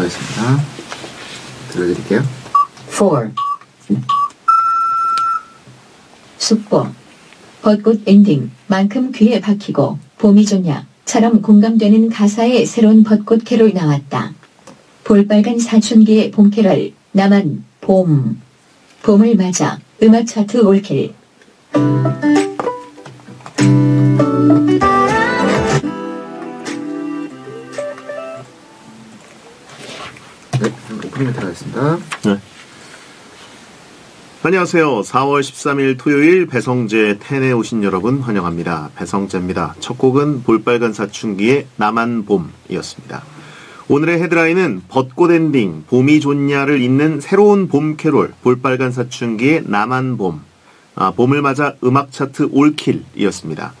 시작하겠습니다. 들려드릴게요. 4. 숙보. 벚꽃 엔딩만큼 귀에 박히고 봄이 좋냐처럼 공감되는 가사의 새로운 벚꽃 캐롤 나왔다. 볼빨간 사춘기의 봄 캐럴, 나만 봄. 봄을 맞아 음악 차트 올킬. 네, 오프닝에 들어가겠습니다. 네. 안녕하세요. 4월 13일 토요일 배성재의 텐에 오신 여러분 환영합니다. 배성재입니다. 첫 곡은 볼빨간 사춘기의 나만 봄이었습니다. 오늘의 헤드라인은 벚꽃 엔딩, 봄이 좋냐를 잇는 새로운 봄 캐롤, 볼빨간 사춘기의 나만 봄, 봄을 맞아 음악 차트 올킬이었습니다.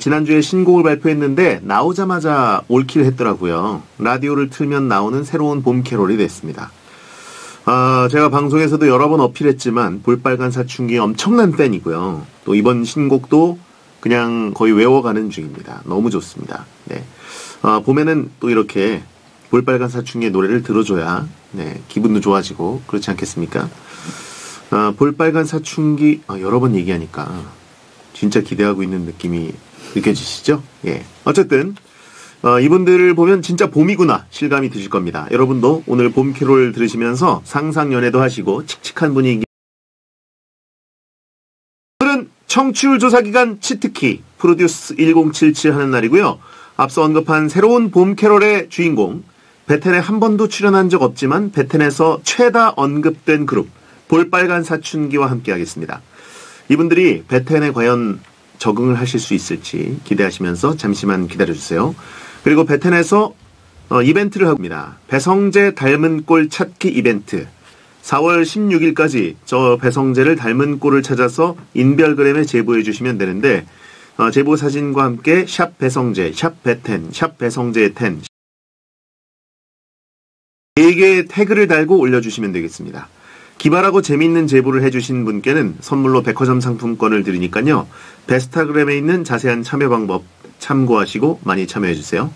지난주에 신곡을 발표했는데 나오자마자 올킬을 했더라고요. 라디오를 틀면 나오는 새로운 봄 캐롤이 됐습니다. 제가 방송에서도 여러 번 어필했지만 볼빨간 사춘기 엄청난 팬이고요. 또 이번 신곡도 그냥 거의 외워가는 중입니다. 너무 좋습니다. 네. 봄에는 또 이렇게 볼빨간 사춘기의 노래를 들어줘야 네, 기분도 좋아지고 그렇지 않겠습니까? 볼빨간 사춘기 여러 번 얘기하니까 진짜 기대하고 있는 느낌이 느껴지시죠? 예. 어쨌든 이분들을 보면 진짜 봄이구나 실감이 드실 겁니다. 여러분도 오늘 봄 캐롤 들으시면서 상상연애도 하시고 칙칙한 분위기. 오늘은 청취율 조사기간 치트키 프로듀스 1077 하는 날이고요. 앞서 언급한 새로운 봄 캐롤의 주인공, 베텐에 한 번도 출연한 적 없지만 베텐에서 최다 언급된 그룹 볼빨간 사춘기와 함께 하겠습니다. 이분들이 베텐에 과연 적응을 하실 수 있을지 기대하시면서 잠시만 기다려주세요. 그리고 베텐에서 이벤트를 합니다. 배성재 닮은 꼴 찾기 이벤트. 4월 16일까지 저 배성재를 닮은 꼴을 찾아서 인별그램에 제보해 주시면 되는데 제보 사진과 함께 샵 배성재, 샵 베텐, 샵 배성재의 텐 4개의 태그를 달고 올려주시면 되겠습니다. 기발하고 재미있는 제보를 해주신 분께는 선물로 백화점 상품권을 드리니까요. 베스타그램에 있는 자세한 참여 방법 참고하시고 많이 참여해주세요.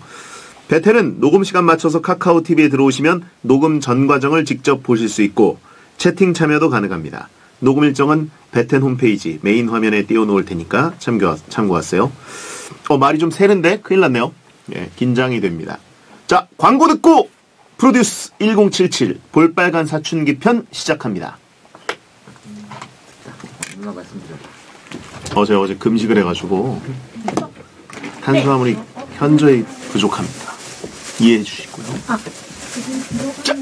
베텐은 녹음 시간 맞춰서 카카오 TV에 들어오시면 녹음 전 과정을 직접 보실 수 있고 채팅 참여도 가능합니다. 녹음 일정은 베텐 홈페이지 메인 화면에 띄워놓을 테니까 참고하세요. 말이 좀 새는데 큰일 났네요. 예, 긴장이 됩니다. 자, 광고 듣고 프로듀스 1077 볼빨간 사춘기 편 시작합니다. 누나 말씀드려요. 어제 금식을 해가지고 탄수화물이 현저히 부족합니다. 이해해 주시고요. 자.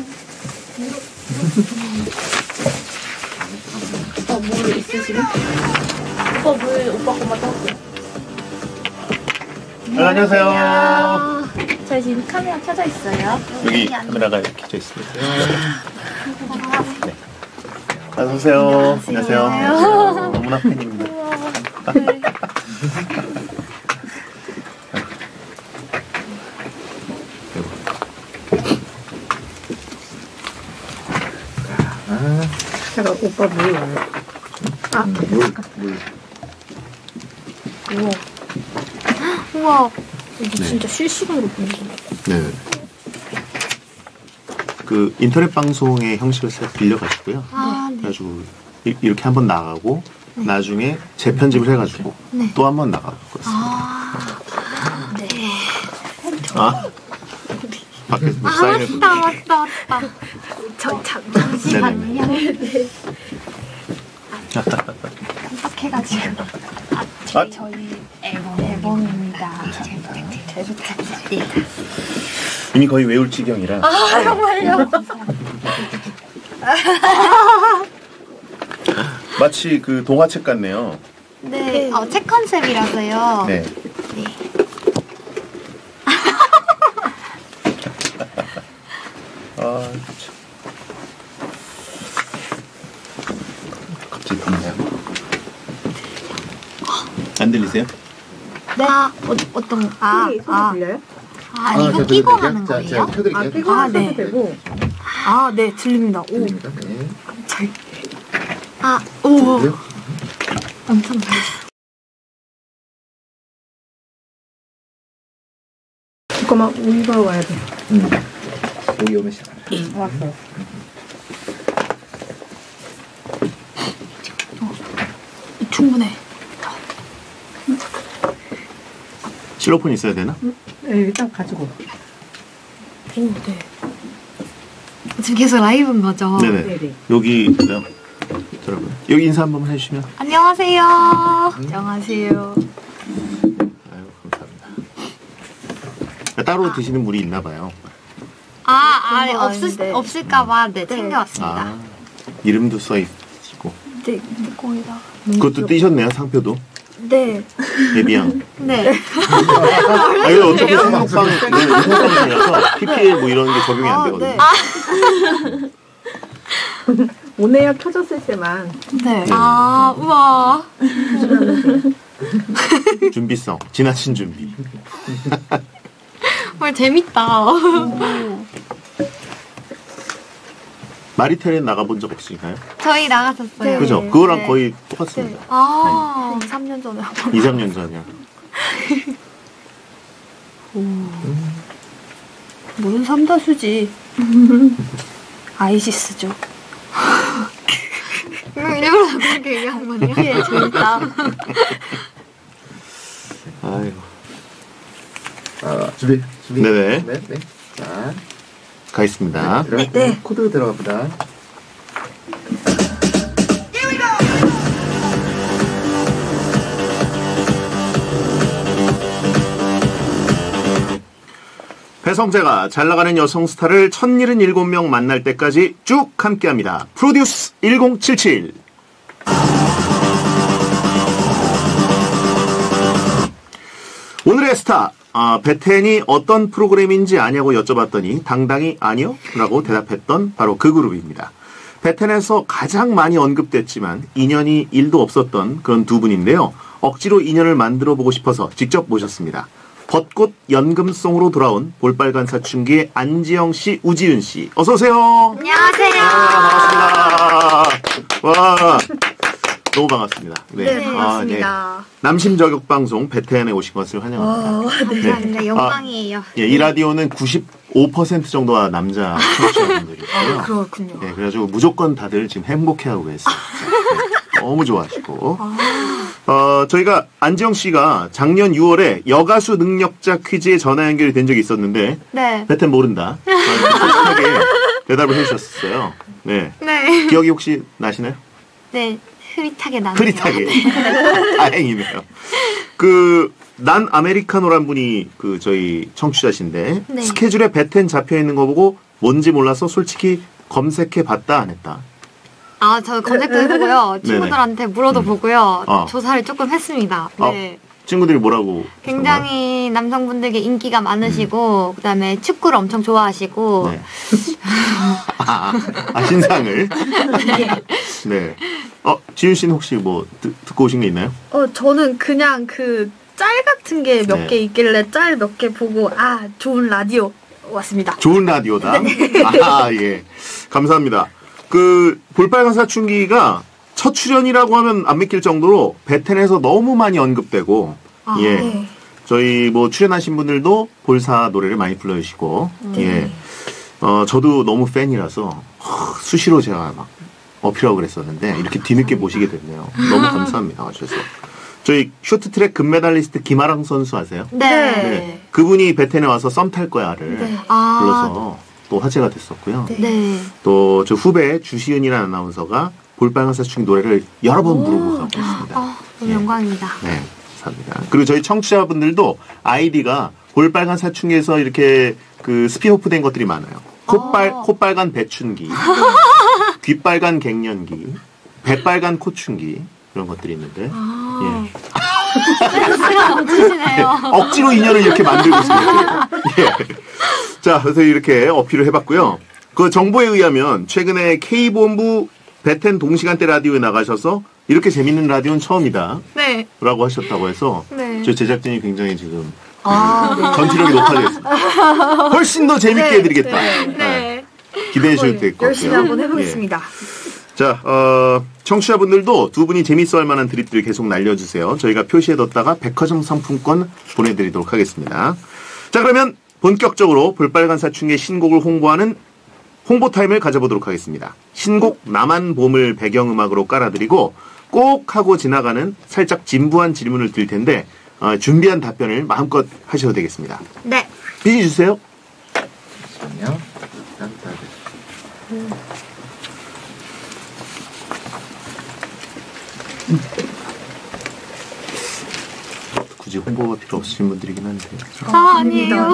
물 있으시면? 오빠 것만 따올게요. 안녕하세요. 저희 지금 카메라 켜져 있어요. 여기 카메라가 켜져 있습니다. 네. 어서오세요. 안녕하세요. 안녕하세요. 너무나 팬입니다. 제가 오빠 물 우와 이게 네. 진짜 실시간으로 보이네. 네. 그 인터넷 방송의 형식을 빌려가지고요. 네. 그래가지고 이렇게 한번 나가고 네. 나중에 재편집을 해가지고 네. 또 한번 나가고 그렇습니다. 네. 밖에서 뭐 사인해보고 왔다. 잠시만요. 네. 깜빡해가지고 저희 앨범입니다. 잘 부탁드립니다. 이미 거의 외울 지경이라. 정말요? 마치 그 동화책 같네요. 네, 책 컨셉이라서요. 네. 네. 갑자기 덥네요. 안 들리세요? 네. 어떤 소리 들려요? 이거 끼고 하는 거예요? 제가 끼고 하셔도 네. 되고. 네, 들립니다. 오. 네. 잘. 오. 엄청 잘. 잠깐만, 우리가 와야 돼. 거기 오면 시작합니다. 알았어요. 충분해. 실로폰 있어야 되나? 네, 일단 가지고. 오, 네. 지금 계속 라이브인 거죠? 네네. 네네. 여기 있더라고요. 여기 인사 한 번만 해주시면. 안녕하세요. 안녕하세요. 아유, 감사합니다. 따로 드시는 물이 있나 봐요. 없을까봐 네, 챙겨왔습니다. 아, 이름도 써있고. 네, 거기다. 그것도 띄셨네요, 상표도. 네. 예비양. 네. 아, 이거 어차피 생방송이라서 PPL 뭐 이런 게 적용이 안 되거든요. 네. 오네요 켜졌을 때만. 네. 아, 우와. 준비성. 지나친 준비. 와, 재밌다. 마리텔에 나가본 적 없으신가요? 저희 나갔었어요. 네. 그죠? 그거랑 네. 거의 똑같습니다. 네. 아, 네. 3년 전에. 2, 3년 전이야. 오. 뭔 삼다수지. 아이시스죠. 일부러 그렇게 얘기한 거네요. 예, 재밌다. 아이고. 아, 준비. 네네. 네. 자. 가겠습니다. 네, 네. 코드 들어갑니다. 배성재가 잘나가는 여성 스타를 1077명 만날 때까지 쭉 함께합니다. 프로듀스 1077. 오늘의 스타. 아, 배텐이 어떤 프로그램인지 아냐고 여쭤봤더니 당당히 아니요 라고 대답했던 바로 그 그룹입니다. 배텐에서 가장 많이 언급됐지만 인연이 1도 없었던 그런 두 분인데요. 억지로 인연을 만들어보고 싶어서 직접 모셨습니다. 벚꽃 연금송으로 돌아온 볼빨간사춘기의 안지영 씨, 우지윤 씨, 어서 오세요. 안녕하세요. 아, 반갑습니다. 와. 너무 반갑습니다. 네, 네 반갑습니다. 아, 네. 남심저격방송 배태안에 오신 것을 환영합니다. 오, 네. 감사합니다. 영광이에요. 아, 예, 이 라디오는 95% 정도가 남자 청취자분들이고요. 아, 그렇군요. 네, 그래가지고 무조건 다들 지금 행복해하고 계세요. 네, 너무 좋아하시고. 저희가 안지영 씨가 작년 6월에 여가수 능력자 퀴즈에 전화 연결이 된 적이 있었는데 네. 배텐 모른다. 솔직하게 대답을 해주셨어요. 네. 네. 기억이 혹시 나시나요? 네. 흐릿하게 나네요. 흐릿하게. 다행이네요. 그, 난 아메리카노란 분이 그, 저희 청취자신데, 네. 스케줄에 배텐 잡혀있는 거 보고 뭔지 몰라서 솔직히 검색해 봤다, 안 했다? 아, 저 검색도 해보고요. 친구들한테 물어도 보고요. 조사를 조금 했습니다. 네. 친구들이 뭐라고? 굉장히 정말? 남성분들께 인기가 많으시고 그다음에 축구를 엄청 좋아하시고 네. 아 신상을? 네. 지윤 씨는 혹시 뭐 듣고 오신 게 있나요? 저는 그냥 그 짤 같은 게 몇 개 네. 있길래 짤 몇 개 보고 아 좋은 라디오 왔습니다. 좋은 라디오다? 네. 아 예. 감사합니다. 그 볼빨간사춘기가 첫 출연이라고 하면 안 믿길 정도로 배텐에서 너무 많이 언급되고 아, 예 네. 저희 뭐 출연하신 분들도 볼사 노래를 많이 불러주시고 네. 예 저도 너무 팬이라서 수시로 제가 막 어필하고 그랬었는데 이렇게 뒤늦게 보시게 됐네요. 너무 감사합니다. 와주셔서. 저희 쇼트트랙 금메달리스트 김아랑 선수 아세요? 네. 네. 그분이 배텐에 와서 썸 탈 거야를 네. 불러서 또 화제가 됐었고요. 네. 또 저 후배 주시은이라는 아나운서가 볼빨간사춘기 노래를 여러 번 부르고 가고 있습니다. 네. 영광입니다. 네, 감사합니다. 그리고 저희 청취자분들도 아이디가 볼빨간사춘기에서 이렇게 그 스피오프 된 것들이 많아요. 코빨간 배춘기, 귀빨간 갱년기, 배빨간 코춘기 이런 것들이 있는데 예. 네, 억지로 인연을 이렇게 만들고 있습니다. 예. 자, 그래서 이렇게 어필을 해봤고요. 그 정보에 의하면 최근에 K본부 배텐 동시간대 라디오에 나가셔서 이렇게 재밌는 라디오는 처음이다 네. 라고 하셨다고 해서 네. 저희 제작진이 굉장히 지금 전투력이 높아졌습니다. 훨씬 더 재밌게 네. 해드리겠다. 네. 네. 기대해 주셔도 될 것 같고요. 열심히 한번 해보겠습니다. 예. 자, 청취자분들도 두 분이 재밌어할 만한 드립들 계속 날려주세요. 저희가 표시해뒀다가 백화점 상품권 보내드리도록 하겠습니다. 자, 그러면 본격적으로 볼빨간사춘기의 신곡을 홍보하는 홍보타임을 가져보도록 하겠습니다. 신곡 나만 봄을 배경음악으로 깔아드리고 꼭 하고 지나가는 살짝 진부한 질문을 드릴 텐데 준비한 답변을 마음껏 하셔도 되겠습니다. 네. 비지 주세요. 잠시만요. 굳이 홍보가 필요 없으신 분들이긴 한데. 아닙니다.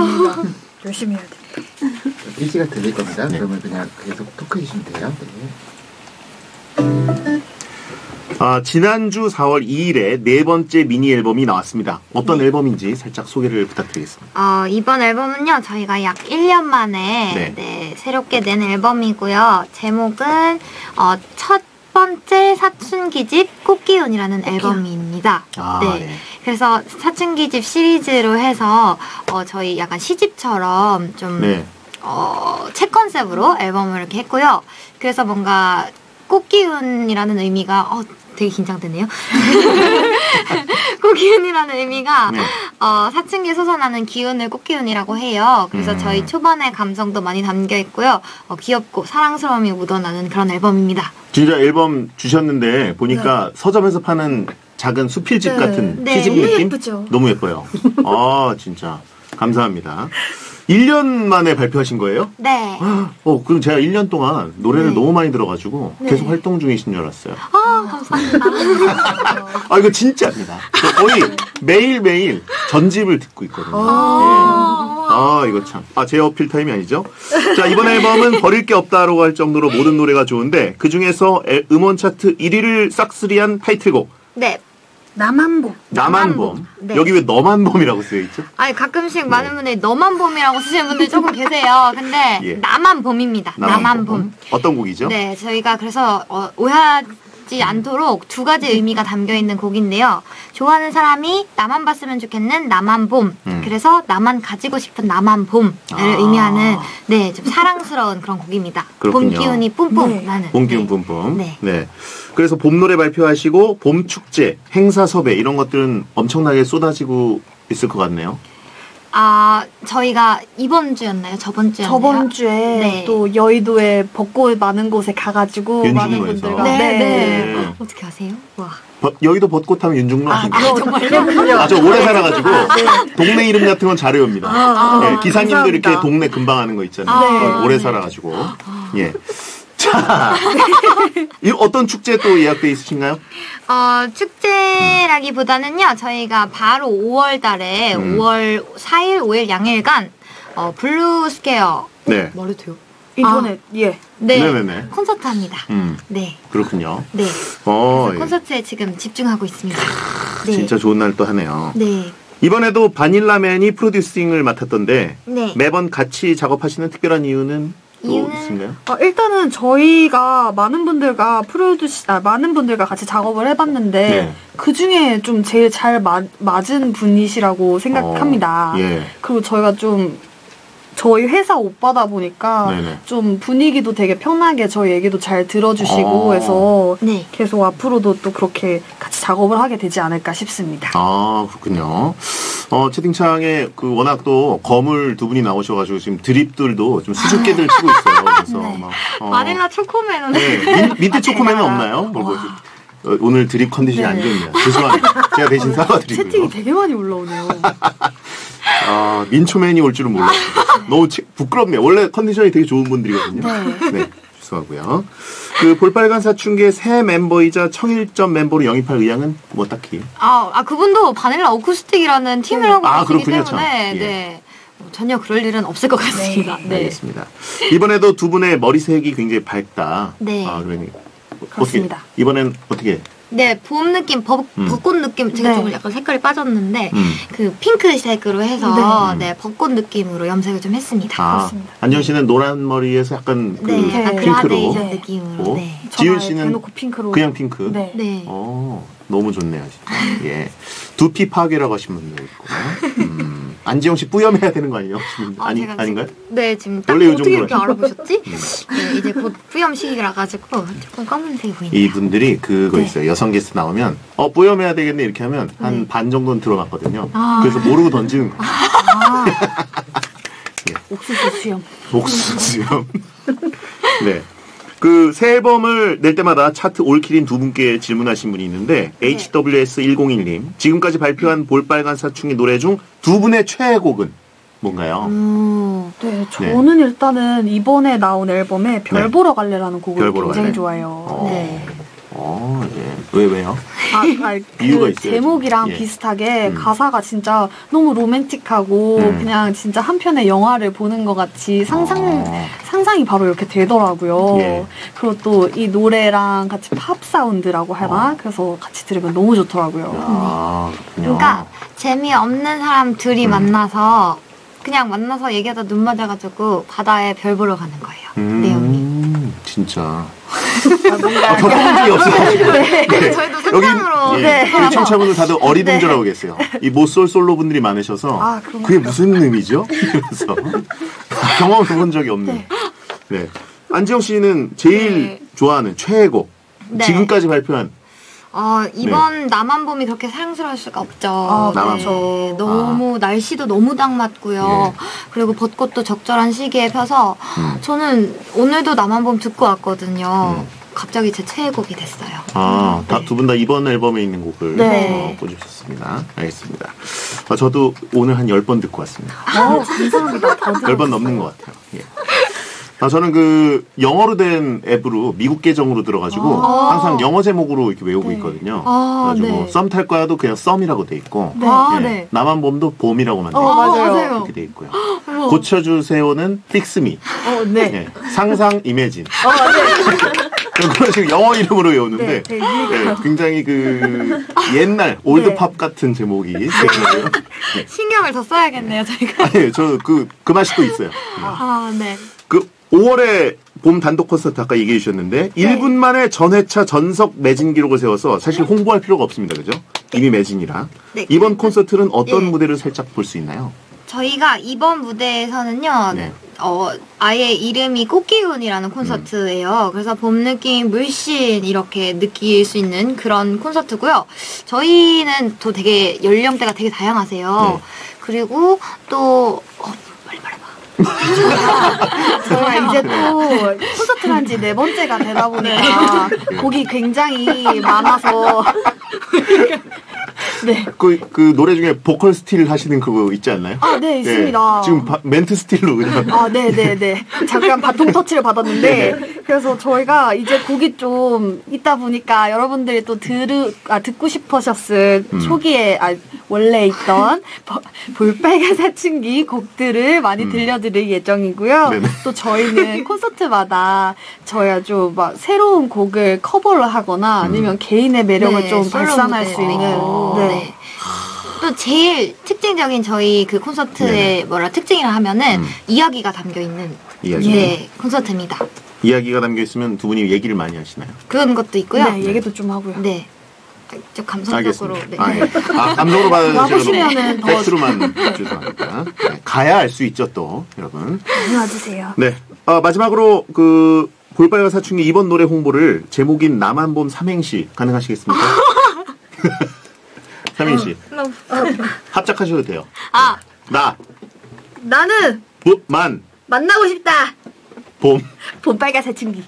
열심히 해야 돼. PC가 들릴 겁니다. 네. 그러면 그냥 계속 토크해 주시면 돼요. 네. 지난주 4월 2일에 네 번째 미니 앨범이 나왔습니다. 어떤 네. 앨범인지 살짝 소개를 부탁드리겠습니다. 이번 앨범은요. 저희가 약 1년 만에 새롭게 낸 앨범이고요. 제목은 첫 번째 사춘기집 꽃기운이라는 앨범입니다. 아, 네. 네. 그래서 사춘기집 시리즈로 해서 저희 약간 시집처럼 좀 책 컨셉으로 앨범을 이렇게 했고요. 그래서 뭔가 꽃기운이라는 의미가 되게 긴장되네요. 꽃기운이라는 의미가 사춘기에 솟아나는 기운을 꽃기운이라고 해요. 그래서 저희 초반의 감성도 많이 담겨있고요. 귀엽고 사랑스러움이 묻어나는 그런 앨범입니다. 진짜 앨범 주셨는데 보니까 서점에서 파는 작은 수필집 같은 시집 느낌? 예쁘죠? 너무 예뻐요. 진짜 감사합니다. 1년 만에 발표하신 거예요? 네. 그럼 제가 1년 동안 노래를 너무 많이 들어가지고 계속 활동 중이신 줄 알았어요. 감사합니다. 이거 진짜입니다. 거의 매일매일 전집을 듣고 있거든요. 이거 참. 제 어필 타임이 아니죠? 자, 이번 앨범은 버릴 게 없다라고 할 정도로 모든 노래가 좋은데 그중에서 음원 차트 1위를 싹쓸이한 타이틀곡. 네. 나만봄. 네. 여기 왜 너만봄이라고 쓰여있죠? 가끔씩 많은 분들이 너만봄이라고 쓰시는 분들 조금 계세요. 근데 나만봄입니다. 나만봄. 어떤 곡이죠? 네, 저희가 그래서 오해하지 않도록 두 가지 의미가 담겨있는 곡인데요. 좋아하는 사람이 나만 봤으면 좋겠는 나만봄. 그래서 나만 가지고 싶은 나만봄을 의미하는 좀 사랑스러운 그런 곡입니다. 봄 기운이 뿜뿜 나는. 봄 기운 뿜뿜. 네. 그래서 봄 노래 발표하시고 봄 축제, 행사 섭외 이런 것들은 엄청나게 쏟아지고 있을 것 같네요. 저희가 이번 주였나요? 저번 주에 또 여의도에 벚꽃 많은 곳에 가가지고 많은 분들과 어떻게 아세요? 와. 여의도 벚꽃 하면 윤중로 아신가요? 정말요? 저 오래 살아가지고 동네 이름 같은 건 잘 외웁니다. 기사님들 감사합니다. 이렇게 동네 근방 하는 거 있잖아요. 오래 살아가지고. 예. 자, 어떤 축제 또 예약돼 있으신가요? 축제라기보다는요. 저희가 바로 5월 달에 5월 4일, 5일 양일간 블루스퀘어 말해도 돼요? 인터넷 네네네 콘서트 합니다. 네 그렇군요. 네 그래서 콘서트에 지금 집중하고 있습니다. 진짜 좋은 날 또 하네요. 네. 이번에도 바닐라맨이 프로듀싱을 맡았던데 매번 같이 작업하시는 특별한 이유는 일단은 저희가 많은 분들과 같이 작업을 해봤는데 그 중에 좀 제일 잘 맞은 분이시라고 생각합니다. 그리고 저희가 좀 저희 회사 오빠다 보니까 좀 분위기도 되게 편하게 저희 얘기도 잘 들어주시고 해서 계속 앞으로도 또 그렇게 같이 작업을 하게 되지 않을까 싶습니다. 그렇군요. 채팅창에 워낙 또 거물 두 분이 나오셔가지고 지금 드립들도 좀 수줍게들 치고 있어요. 그래서 바닐라 초코맨은 민트 초코맨은 없나요? 오늘 드립 컨디션이 안 좋네요. 죄송합니다. 제가 대신 사과드리고요. 채팅이 되게 많이 올라오네요. 민초맨이 올 줄은 몰랐어요. 너무 부끄럽네요. 원래 컨디션이 되게 좋은 분들이거든요. 네. 죄송하고요. 볼빨간 사춘기의 새 멤버이자 청일점 멤버로 영입할 의향은 뭐 딱히. 그분도 바닐라 어쿠스틱이라는 팀을 하고 계시기 때문에 전혀 그럴 일은 없을 것 같습니다. 알겠습니다. 이번에도 두 분의 머리색이 굉장히 밝다. 네. 그렇습니다. 이번엔 어떻게? 네, 봄 느낌, 벚꽃 느낌. 제가 조금 약간 색깔이 빠졌는데 그 핑크색으로 해서 벚꽃 느낌으로 염색을 좀 했습니다. 그렇습니다. 안지영 씨는 노란 머리에서 약간 핑크로. 그라데이션 느낌으로. 지윤 씨는 그냥 핑크. 너무 좋네요, 진짜. 두피 파괴라고 하신 분도 있고. 안지영 씨 뿌염해야 되는 거 아니에요? 아닌가요? 네, 지금 딱 어떻게 이렇게 알아보셨지? 이제 곧 뿌염 시기라 가지고 조금 검은색이 보이네요. 이분들이 그거 있어요. 여성 게스트 나오면 뿌염해야 되겠네 이렇게 하면 한 반 정도는 들어갔거든요. 그래서 모르고 던지는 거예요. 네. 옥수수 수염. 옥수수 수염. 네. 그 새 앨범을 낼 때마다 차트 올킬인 두 분께 질문하신 분이 있는데 네. HWS101님 지금까지 발표한 볼빨간사춘기 노래 중 두 분의 최애곡은 뭔가요? 네, 저는 네. 일단은 이번에 나온 앨범에 별 보러 네. 갈래라는 곡을 굉장히 갈래. 좋아해요. 어. 네. 어, 예. 왜요? 이유가 있어요. 제목이랑 예. 비슷하게 가사가 진짜 너무 로맨틱하고 그냥 진짜 한 편의 영화를 보는 것 같이 상상이 바로 이렇게 되더라고요. 예. 그리고 또 이 노래랑 같이 팝 사운드라고 하나? 그래서 같이 들으면 너무 좋더라고요. 야, 그러니까 재미없는 사람 둘이 만나서 그냥 만나서 얘기하다 눈 맞아가지고 바다에 별 보러 가는 거예요. 내용이. 진짜. 뭔가 별 없어. 네. 네. 저희도 상상으로. 네. 우리 청취자분들 다들 어리둥절하고 네. 계세요. 이 모쏠솔로 분들이 많으셔서 아, 그게 무슨 의미죠? 이러면서 경험을 해본 적이 없는. 네. 네. 안지영 씨는 제일 네. 좋아하는 최애곡 네. 지금까지 발표한. 이번 네. 나만 봄이 그렇게 사랑스러울 수가 없죠. 아, 네. 너무 날씨도 너무 딱 맞고요. 예. 그리고 벚꽃도 적절한 시기에 펴서 저는 오늘도 나만 봄 듣고 왔거든요. 갑자기 제 최애곡이 됐어요. 아, 네. 두 분 다 이번 앨범에 있는 곡을 네. 꽂으셨습니다. 알겠습니다. 저도 오늘 한 10번 듣고 왔습니다. 아, 감사합니다. 10번 넘는 것 같아요. 예. 저는 그 영어로 된 앱으로 미국 계정으로 들어가지고 항상 영어 제목으로 이렇게 외우고 네. 있거든요. 그래가지고 네. 썸 탈 거야도 그냥 썸이라고 돼 있고, 네. 예. 네. 나만 봄도 봄이라고만 돼 있고, 맞아요. 이렇게 돼 있고요. 고쳐주세요는 fix me. 네. 네. 상상 imagine. 네. 그걸 지금 영어 이름으로 외우는데 네, 네. 네, 굉장히 그 옛날 올드팝 네. 같은 제목이 네. 신경을 더 써야겠네요 저희가. 네, 저 그 맛이 또 있어요. 아 네. 그 5월에 봄 단독 콘서트 아까 얘기해 주셨는데 네. 1분 만에 전회차 전석 매진 기록을 세워서 사실 홍보할 필요가 없습니다, 그죠? 이미 매진이라. 네. 이번 콘서트는 어떤 네. 무대를 살짝 볼 수 있나요? 저희가 이번 무대에서는요. 네. 아예 이름이 꽃기운이라는 콘서트예요. 그래서 봄 느낌, 물씬 이렇게 느낄 수 있는 그런 콘서트고요. 저희는 또 되게 연령대가 되게 다양하세요. 네. 그리고 또 빨리 말해봐. 제가 이제 또 콘서트를 한 지 4번째가 되다 보니까 네. 곡이 굉장히 많아서 네. 그 노래 중에 보컬 스틸 하시는 그거 있지 않나요? 아, 네, 있습니다. 네. 지금 멘트 스틸로 그냥. 아, 네. 잠깐 바통 터치를 받았는데. 네. 그래서 저희가 이제 곡이 좀 있다 보니까 여러분들이 또 듣고 싶으셨을 초기에, 원래 있던 볼빨간사춘기 곡들을 많이 들려드릴 예정이고요. 네네. 또 저희는 콘서트마다 저희가 좀 막 새로운 곡을 커버를 하거나 아니면 개인의 매력을 네, 좀 발산할 수 있는. 네. 네. 또 제일 특징적인 저희 그 콘서트의 네네. 특징이라 하면은 이야기가 담겨 있는 네, 콘서트입니다. 이야기가 담겨 있으면 두 분이 얘기를 많이 하시나요? 그런 것도 있고요. 네, 네. 얘기도 좀 하고요. 네. 좀 감성적으로. 네. 아, 예. 감성으로 받으시면은 팩트로만 죄송합니다. 네. 가야 알 수 있죠, 또 여러분. 와주세요. 네. 마지막으로 그 볼빨간사춘기 이번 노래 홍보를 제목인 나만봄 삼행시 가능하시겠습니까? 삼인 씨 합작하셔도 돼요. 아, 나는 만 만나고 싶다. 볼빨간사춘기.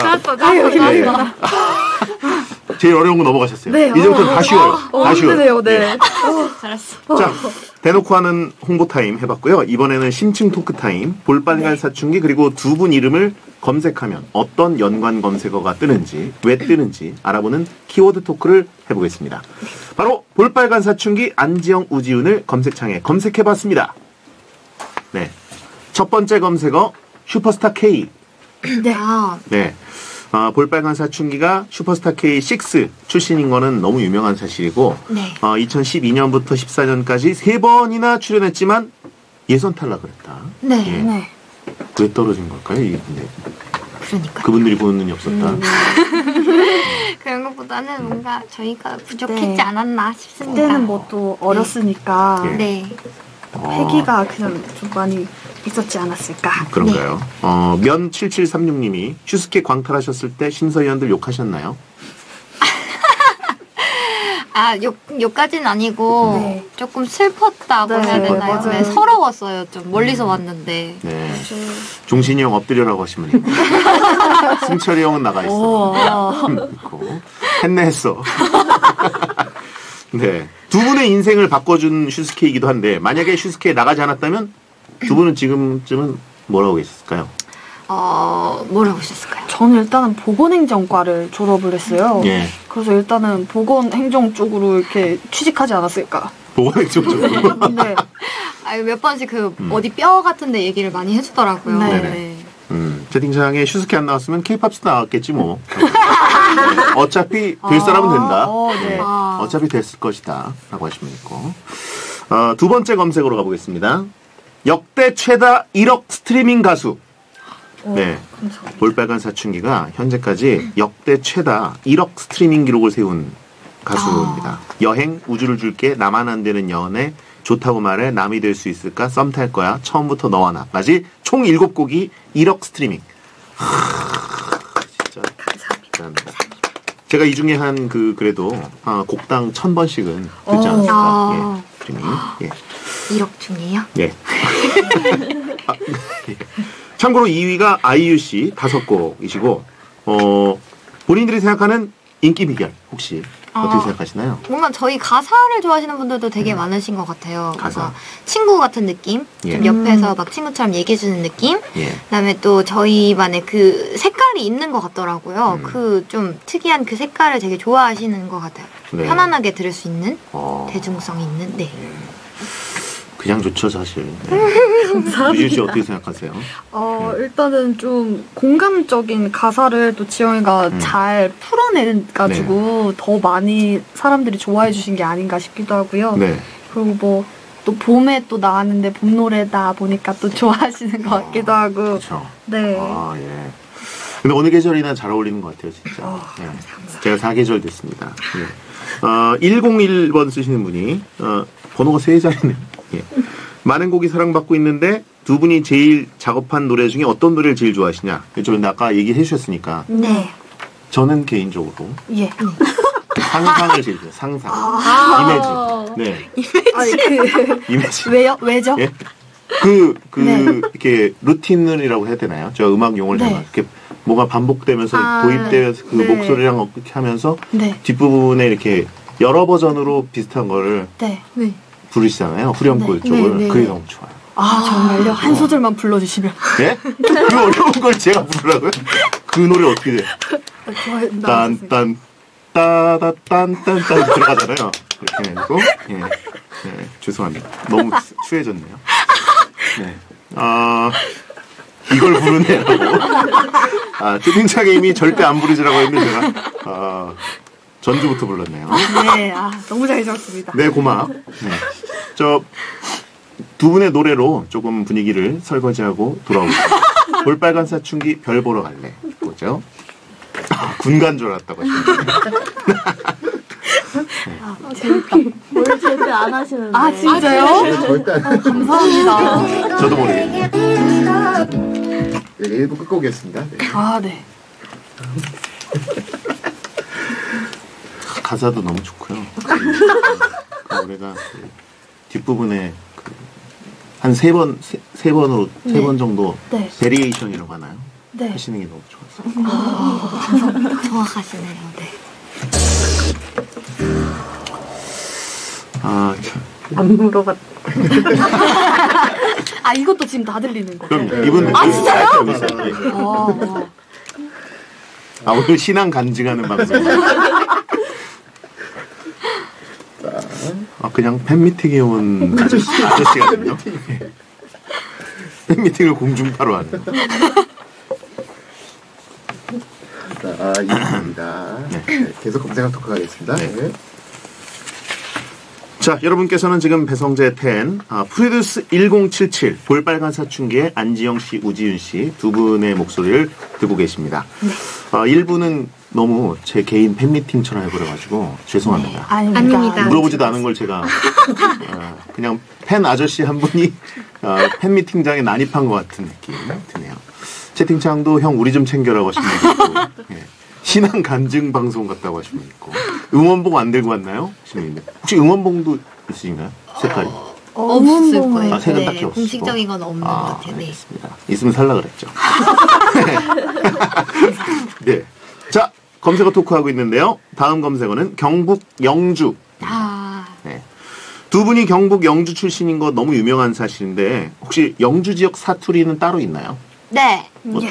좋았어. 제일 어려운 거 넘어가셨어요. 네, 이제부터 다 쉬워요. 다 쉬워요. 네. 잘했어. 자, 대놓고 하는 홍보 타임 해봤고요. 이번에는 심층 토크 타임, 볼빨간사춘기 그리고 두 분 이름을 검색하면 어떤 연관 검색어가 뜨는지, 왜 뜨는지 알아보는 키워드 토크를 해보겠습니다. 바로 볼빨간사춘기 안지영, 우지윤을 검색창에 검색해봤습니다. 네, 첫 번째 검색어 슈퍼스타K. 네. 네. 볼빨간사춘기가 슈퍼스타K 6 출신인 거는 너무 유명한 사실이고 네. 2012년부터 14년까지 3번이나 출연했지만 예선 탈락을 했다. 네. 예. 네. 왜 떨어진 걸까요? 이게 근데 그러니까 그분들이 보는 눈이 없었다. 그런 것보다는 뭔가 저희가 부족했지 네. 않았나 싶습니다. 그때는 뭐 또 어렸으니까 네. 네. 회기가 그냥 좀 많이 있었지 않았을까. 그런가요? 네. 면7736님이 슈스케 광탈하셨을 때 심사위원들 욕하셨나요? 아, 욕까지는 아니고 네. 조금 슬펐다고 네, 해야 되나요? 네, 서러웠어요. 좀 멀리서 왔는데. 네. 종신이 형 엎드려라고 하시면 있고 승철이 형은 나가 있어. 있고. 했네 했어. 네. 두 분의 인생을 바꿔준 슈스케이기도 한데 만약에 슈스케에 나가지 않았다면 두 분은 지금쯤은 뭐라고 계셨을까요? 뭐라고 하셨을까요? 저는 일단은 보건행정과를 졸업을 했어요. 예. 그래서 일단은 보건행정 쪽으로 이렇게 취직하지 않았을까. 보건행정 쪽으로? 네. 아니, 몇 번씩 그 어디 뼈 같은 데 얘기를 많이 해주더라고요. 네. 네. 채팅창에 슈스케 안 나왔으면 케이팝스도 나왔겠지 뭐. 어차피 될 사람은 된다. 네. 어차피 됐을 것이다 라고 하시면 있고. 두 번째 검색으로 가보겠습니다. 역대 최다 1억 스트리밍 가수. 네, 감사합니다. 볼빨간사춘기가 현재까지 역대 최다 1억 스트리밍 기록을 세운 가수입니다. 여행, 우주를 줄게, 나만 안 되는 연애, 좋다고 말해, 남이 될 수 있을까, 썸 탈 거야, 처음부터 너와 나까지 총 7곡이 1억 스트리밍. 진짜 감사합니다. 제가 이 중에 한 그래도 곡당 1000번씩은 듣지 않았을까. 예, 스트리밍. 예. 1억 중에요? 예. 아, 예. 참고로 2위가 아이유씨 5곡이시고 본인들이 생각하는 인기 비결 혹시 어떻게 생각하시나요? 뭔가 저희 가사를 좋아하시는 분들도 되게 많으신 것 같아요. 가사 친구 같은 느낌? 예. 좀 옆에서 막 친구처럼 얘기해주는 느낌? 예. 그다음에 또 저희만의 그 색깔이 있는 것 같더라고요. 그 좀 특이한 그 색깔을 되게 좋아하시는 것 같아요. 네. 편안하게 들을 수 있는 대중성이 있는. 네. 그냥 좋죠 사실. 유진 씨 어떻게 생각하세요? 일단은 좀 공감적인 가사를 또 지영이가 잘 풀어내가지고 네. 더 많이 사람들이 좋아해 주신 게 아닌가 싶기도 하고요. 네. 그리고 뭐 또 봄에 또 나왔는데 봄 노래다 보니까 또 좋아하시는 것 같기도 하고. 그렇죠. 네. 예. 근데 어느 계절이나 잘 어울리는 것 같아요 진짜. 네. 제가 4계절 됐습니다. 네. 101번 쓰시는 분이 번호가 3자리네요. 예. 많은 곡이 사랑받고 있는데 두 분이 제일 작업한 노래 중에 어떤 노래를 제일 좋아하시냐 여쭤봤는데 아까 얘기해 주셨으니까. 네. 저는 개인적으로 예. 상상을 제일 좋아해요. 상상. 이미지. 네. 이미지. 왜죠? 예? 네. 이렇게 루틴이라고 해야 되나요? 저 음악 용어를 네. 이렇게 뭐가 반복되면서 도입되면서 그 네. 목소리랑 어떻게 하면서 네. 뒷부분에 이렇게 여러 버전으로 비슷한 거를 네. 네. 부르시잖아요. 후렴구 네. 쪽을. 네. 그게 너무 좋아요. 정말요? 한 소절만 불러주시면. 네? 그 어려운 걸 제가 부르라고요? 그 노래 어떻게 돼요? 딴딴 따다딴딴 들어가잖아요. 이렇게 해놓고. 예. 네. 죄송합니다. 너무 추해졌네요. 네. 이걸 부르네요. 뜨빙차 게임이 절대 안 부르지라고 했는데 제가. 전주부터 불렀네요. 네, 너무 잘 들었습니다. 네, 고마워. 네. 두 분의 노래로 조금 분위기를 설거지하고 돌아오겠습니다. 볼빨간 사춘기 별 보러 갈래. 그죠? 군간 줄 알았다고 하시는데. 네. 재밌다. 뭘 절대 안 하시는데. 진짜요? 절대 안 하시는데. 감사합니다. 저도 모르겠네요. 여기 1부 끝고 오겠습니다. 네. 네. 가사도 너무 좋고요. 노래가 뒷부분에 한 세 번 정도 네. 베리에이션이라고 하나요? 네. 하시는 게 너무 좋았어요. 정확하시네요. 네. 안 물어봤. 이것도 지금 다 들리는 거예요? 그럼 이분 진짜요? 오늘 신앙 간증하는 방송. 그냥 팬미팅에 온 아저씨거든요. 팬미팅을 공중파로 하는. 이입니다. 네. 계속 검색한 토크 가겠습니다. 네. 네. 자, 여러분께서는 지금 배성재의 텐, 프로듀스 1077, 볼빨간사춘기의 안지영 씨, 우지윤 씨 두 분의 목소리를 듣고 계십니다. 네. 일부는 너무 제 개인 팬미팅처럼 해버려가지고 죄송합니다. 네, 아닙니다. 물어보지도 않은 걸 제가 그냥 팬 아저씨 한 분이 팬미팅장에 난입한 것 같은 느낌이 드네요. 채팅창도 형 우리 좀 챙겨라고 하시는 분도 있고, 예. 희망 간증 방송 같다고 하시면 있고. 응원봉 안 들고 왔나요? 시민님. 혹시 응원봉도 있으신가요? 색깔이? 없을 거예요. 아, 색은 네, 딱히 없을 공식적인 건 없는 것 같아요. 알겠습니다. 네. 있으면 살라 그랬죠. 네. 자, 검색어 토크하고 있는데요. 다음 검색어는 경북 영주. 네. 두 분이 경북 영주 출신인 거 너무 유명한 사실인데 혹시 영주 지역 사투리는 따로 있나요? 네.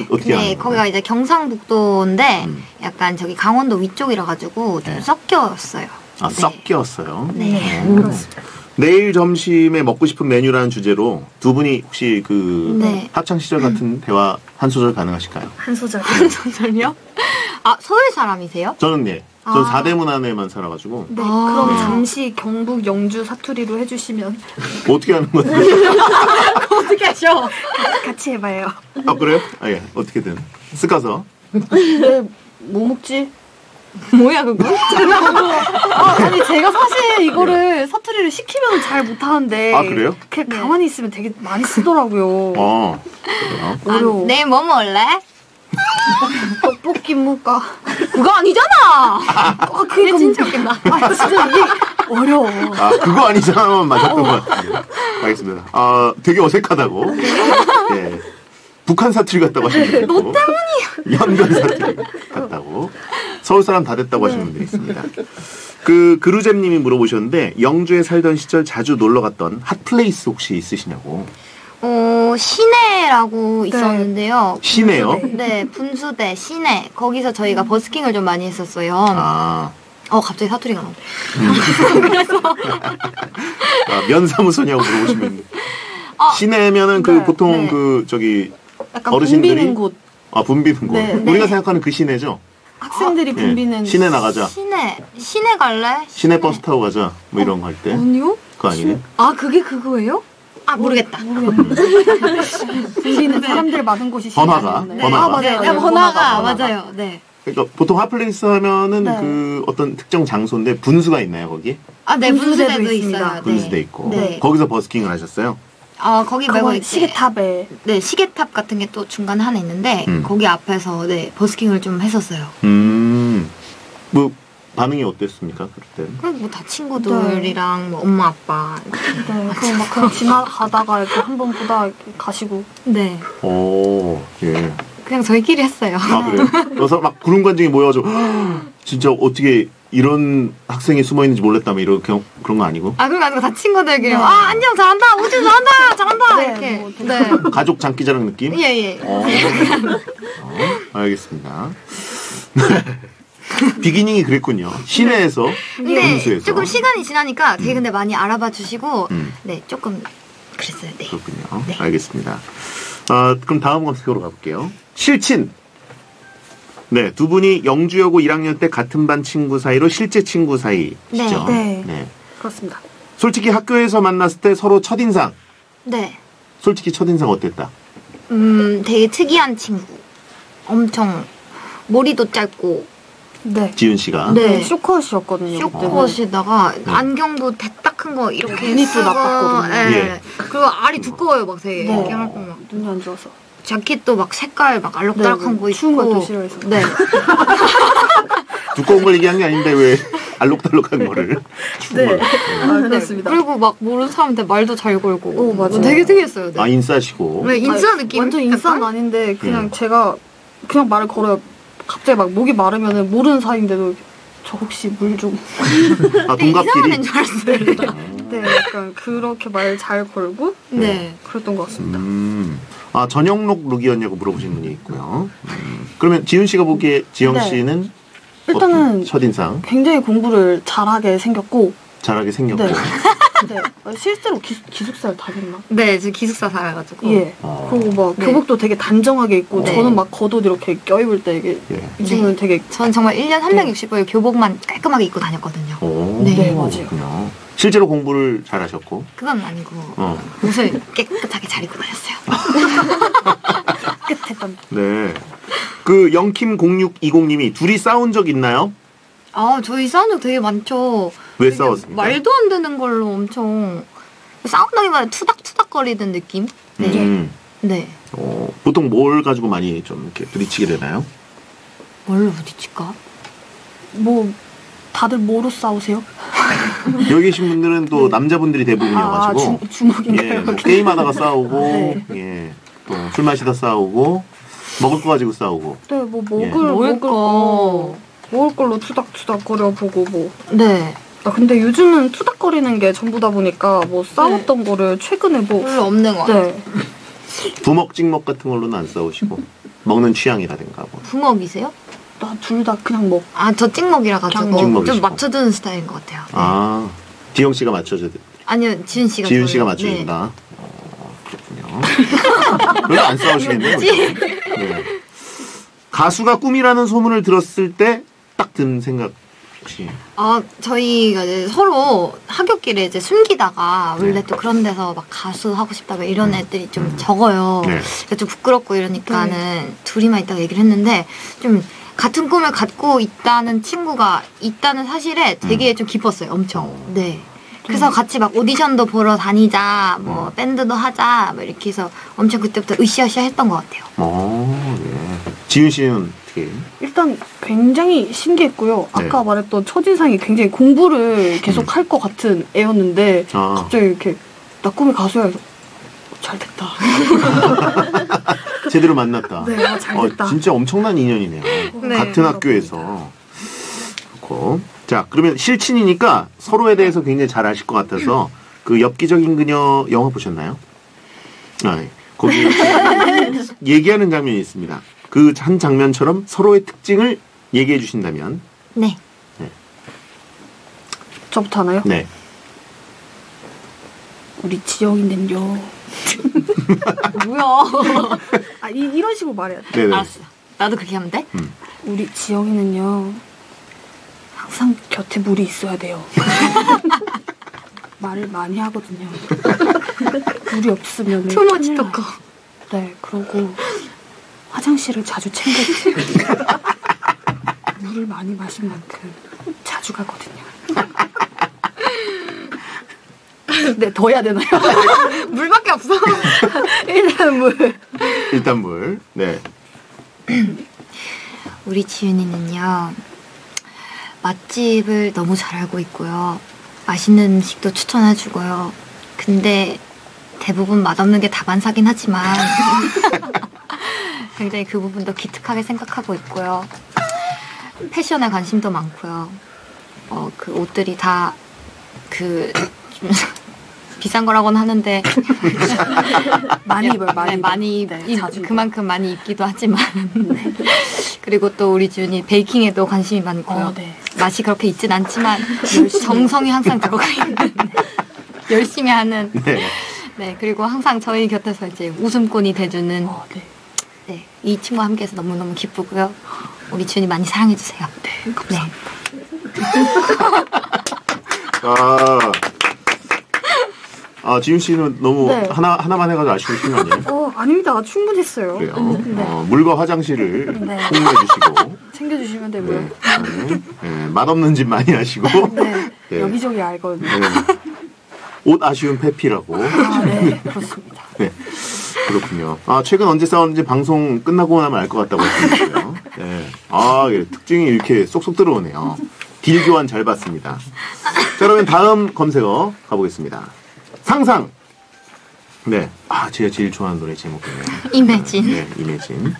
어떻게 네, 거기가 이제 경상북도인데 약간 저기 강원도 위쪽이라 가지고 좀 섞였어요. 아, 네. 섞였어요. 네. 그렇습니다. 내일 점심에 먹고 싶은 메뉴라는 주제로 두 분이 혹시 그 합창 시절 같은 대화 한 소절 가능하실까요? 한 소절. 한 소절요? 아, 서울 사람이세요? 저는 네. 전 4대문 안에만 살아가지고. 네. 그럼 잠시 경북 영주 사투리로 해주시면. 어떻게 하는 건데? 어떻게 하셔? 같이 해봐요. 아, 그래요? 아, 예. 어떻게든. 쓱가서. 뭐 먹지? 뭐야, 그거? 아니, 제가 사실 이거를 사투리를 시키면 잘 못하는데. 아, 그래요? 그냥 가만히 있으면 되게 많이 쓰더라고요. 아, 어려워. 아, 내일 뭐 먹을래? 떡볶이 먹까? 그거 아니잖아! 아, 그게 진짜 웃긴다. 아, 진짜 이게 어려워. 아, 그거 아니잖아만 맞았던 것 같아요. 알겠습니다. 아, 되게 어색하다고. 네. 북한 사투리 같다고 하시는 분들 있고. 너 때문이야. 연변 사투리 같다고. 서울 사람 다 됐다고 하시는 분들이 있습니다. 그, 그루잼님이 물어보셨는데, 영주에 살던 시절 자주 놀러 갔던 핫플레이스 혹시 있으시냐고. 시내라고 있었는데요. 시내요? 분수대. 네, 분수대, 시내. 거기서 저희가 버스킹을 좀 많이 했었어요. 아. 갑자기 사투리가 나오네. 그래서. 아, 면사무소냐고 물어보시면. 시내면은 그 보통 그, 저기, 약간 어르신들이. 분비는 곳. 아, 분비는 곳. 네. 우리가 생각하는 그 시내죠? 학생들이 분비는 곳. 시내 나가자. 시내 갈래? 시내 버스 타고 가자. 뭐 이런 거 할 때. 아니요? 그거 아니네. 아, 그게 그거예요? 아, 모르겠다. 분비는 사람들 많은 곳이 시내. 번화가. 아, 맞아요. 네, 번화가. 맞아요. 네. 그러니까 보통 핫플레이스 하면은 그 어떤 특정 장소인데 분수가 있나요, 거기? 아, 네, 분수대도 있어요. 분수대 있고. 거기서 버스킹을 하셨어요? 거기 말고 시계탑에 시계탑 같은 게 또 중간에 하나 있는데 거기 앞에서 버스킹을 좀 했었어요. 뭐 반응이 어땠습니까 그때? 그럼 뭐 다 친구들이랑 뭐 엄마 아빠 그럼 막 그냥 지나가다가 이렇게 한번 보다 가시고 예. 그냥 저희끼리 했어요. 아, 그래요? 그래서 막 구름관중이 모여가지고 진짜 어떻게 이런 학생이 숨어있는지 몰랐다며 이런 그런 거 아니고? 아, 그런 거 아니고 다 친구들끼리 아, 안지영 잘한다! 우지윤 잘한다! 이렇게 가족 장기자랑 느낌? 예예. 알겠습니다. 비기닝이 그랬군요. 시내에서, 분수에서. 조금 시간이 지나니까 되게 근데 많이 알아봐 주시고 조금 그랬어요. 네. 그렇군요. 네. 알겠습니다. 아, 그럼 다음 검색으로 가볼게요. 실친! 네, 두 분이 영주여고 1학년 때 같은 반 친구 사이로 실제 친구 사이시죠? 네. 그렇습니다. 솔직히 학교에서 만났을 때 서로 첫인상. 네. 솔직히 첫인상 어땠다? 되게 특이한 친구. 엄청 머리도 짧고. 네. 지윤 씨가. 네. 쇼컷이었거든요. 쇼컷이다가 안경도 딱 큰 거 이렇게 눈이도 나빴거든요. 네. 그리고 알이 두꺼워요, 막 되게. 이렇게 하고 막 눈이 안 좋아서. 자켓도 막 색깔 막 알록달록한 거 있고. 추운 것도 싫어해서. 네. 두꺼운 걸 얘기한 게 아닌데 왜 알록달록한 거를. 그렇습니다. 그리고 막 모르는 사람한테 말도 잘 걸고. 오, 맞아요. 되게 특이했어요. 아, 인싸시고. 네, 인싸 느낌. 완전 인싸는 아닌데 그냥 제가 그냥 말을 걸어요. 갑자기 막 목이 마르면은 모르는 사이인데도 저 혹시 물 좀. 아, 동갑끼리? 네, 약간 그렇게 말 잘 걸고. 네. 그랬던 것 같습니다. 아, 전영록 룩이었냐고 물어보신 분이 있고요. 그러면 지윤 씨가 보기에 지영 씨는 일단은 첫인상 굉장히 공부를 잘하게 생겼고 실제로 기숙사를 다녔나? 네, 지금 기숙사 살아가지고 그리고 막 교복도 되게 단정하게 입고 저는 막 겉옷 이렇게 껴입을 때 이게 지금은 되게 전 정말 1년 365일 교복만 깔끔하게 입고 다녔거든요. 맞아요. 실제로 공부를 잘하셨고? 그건 아니고 옷을 깨끗하게 잘 입고 다녔어요. 깨끗했던. 네. 그 영킴0620님이 둘이 싸운 적 있나요? 아, 저희 싸운 적 되게 많죠. 왜 싸웠습니까? 말도 안 되는 걸로 엄청 싸운다기보다 투닥투닥거리던 느낌? 네. 보통 뭘 가지고 많이 좀 이렇게 부딪히게 되나요? 뭘로 부딪힐까? 뭐 다들 뭐로 싸우세요? 여기 계신 분들은 또 남자분들이 대부분이어가지고 주먹인가요? 예, 뭐 게임하다가 싸우고 네. 예, 또 술 마시다 싸우고 먹을 거 가지고 싸우고 네, 뭐 먹을 걸로 투닥투닥거려 보고 뭐 네. 아, 근데 요즘은 투닥거리는 게 전부다 보니까 뭐 싸웠던 네. 거를 최근에 뭐 별로 없는 거 네. 부먹찍먹 같은 걸로는 안 싸우시고 먹는 취향이라든가 뭐. 부먹이세요? 나 둘 다 그냥 먹. 아, 저 찍먹이라 가지고 좀 맞춰주는 스타일인 것 같아요. 아, 지영 씨가 맞춰줘요? 아니요, 지윤 씨가. 지윤 씨가 맞춰준다. 네. 그렇군요. 별로 안 싸우시겠네요. 네. 가수가 꿈이라는 소문을 들었을 때 딱 든 생각. 아, 저희가 이제 서로 학교길에 이제 숨기다가 원래 네. 또 그런 데서 막 가수 하고 싶다고 이런 애들이 좀 적어요. 네. 그래서 좀 부끄럽고 이러니까는 둘이만 있다고 얘기를 했는데 좀 같은 꿈을 갖고 있다는 친구가 있다는 사실에 되게 좀 기뻤어요. 엄청. 네. 그래서 같이 막 오디션도 보러 다니자, 뭐 밴드도 하자, 뭐 이렇게 해서 엄청 그때부터 으쌰으쌰 했던 것 같아요. 어, 네. 지윤 씨는? 일단 굉장히 신기했고요. 아까 네. 말했던 첫인상이 굉장히 공부를 계속 할 것 같은 애였는데 아. 갑자기 이렇게 나 꿈이 가수야 해서 잘됐다. 제대로 만났다. 네, 잘됐다. 진짜 엄청난 인연이네요. 네, 같은 학교에서. 그렇고. 자, 그러면 실친이니까 서로에 대해서 굉장히 잘 아실 것 같아서 그 엽기적인 그녀 영화 보셨나요? 아, 네. 거기 얘기하는 장면이 있습니다. 그 한 장면처럼 서로의 특징을 얘기해 주신다면 네. 네. 저부터 하나요? 네. 우리 지영이는요. 뭐야? 아, 이런 식으로 말해야 돼. 네네. 알았어. 나도 그렇게 하면 돼? 우리 지영이는요. 항상 곁에 물이 있어야 돼요. 말을 많이 하거든요. 물이 없으면 투머치 토커. 네, 그러고 화장실을 자주 챙겨주세요. 물을 많이 마신 만큼 자주 가거든요. 네, 더 해야 되나요? 물밖에 없어. 일단 물. 일단 물. 네. 우리 지윤이는요. 맛집을 너무 잘 알고 있고요. 맛있는 음식도 추천해주고요. 근데 대부분 맛없는 게 다반사긴 하지만 굉장히 그 부분도 기특하게 생각하고 있고요. 패션에 관심도 많고요. 그 옷들이 다 그 비싼 거라고는 하는데 많이 입어요. 많이, 네, 많이 네, 그만큼 많이 입기도 하지만 네. 그리고 또 우리 지윤이 베이킹에도 관심이 많고요. 네. 맛이 그렇게 있진 않지만 정성이 항상 들어가 있는 열심히 하는 네. 네, 그리고 항상 저희 곁에서 이제 웃음꾼이 돼주는 네. 네, 이 친구와 함께해서 너무너무 기쁘고요. 우리 지윤이 많이 사랑해주세요. 네, 감사합니다. 네. 아, 지윤 씨는 너무 네. 하나만 해가지고 아쉬우신 거 아니에요? 아닙니다. 충분했어요. 그래요? 네. 물과 화장실을 네. 공유해주시고 챙겨주시면 되고요. 네. 네, 맛없는 집 많이 아시고 네. 네. 여기저기 알거든요. 네. 옷 아쉬운 페피라고. 아, 네, 그렇습니다. 네. 그렇군요. 아, 최근 언제 싸웠는지 방송 끝나고 나면 알 것 같다고 했는데요. 네. 아, 예, 특징이 이렇게 쏙쏙 들어오네요. 딜 교환 잘 봤습니다. 자, 그러면 다음 검색어 가보겠습니다. 상상! 네. 아, 제가 제일 좋아하는 노래 제목이네요. 이매진. 네, 이매진.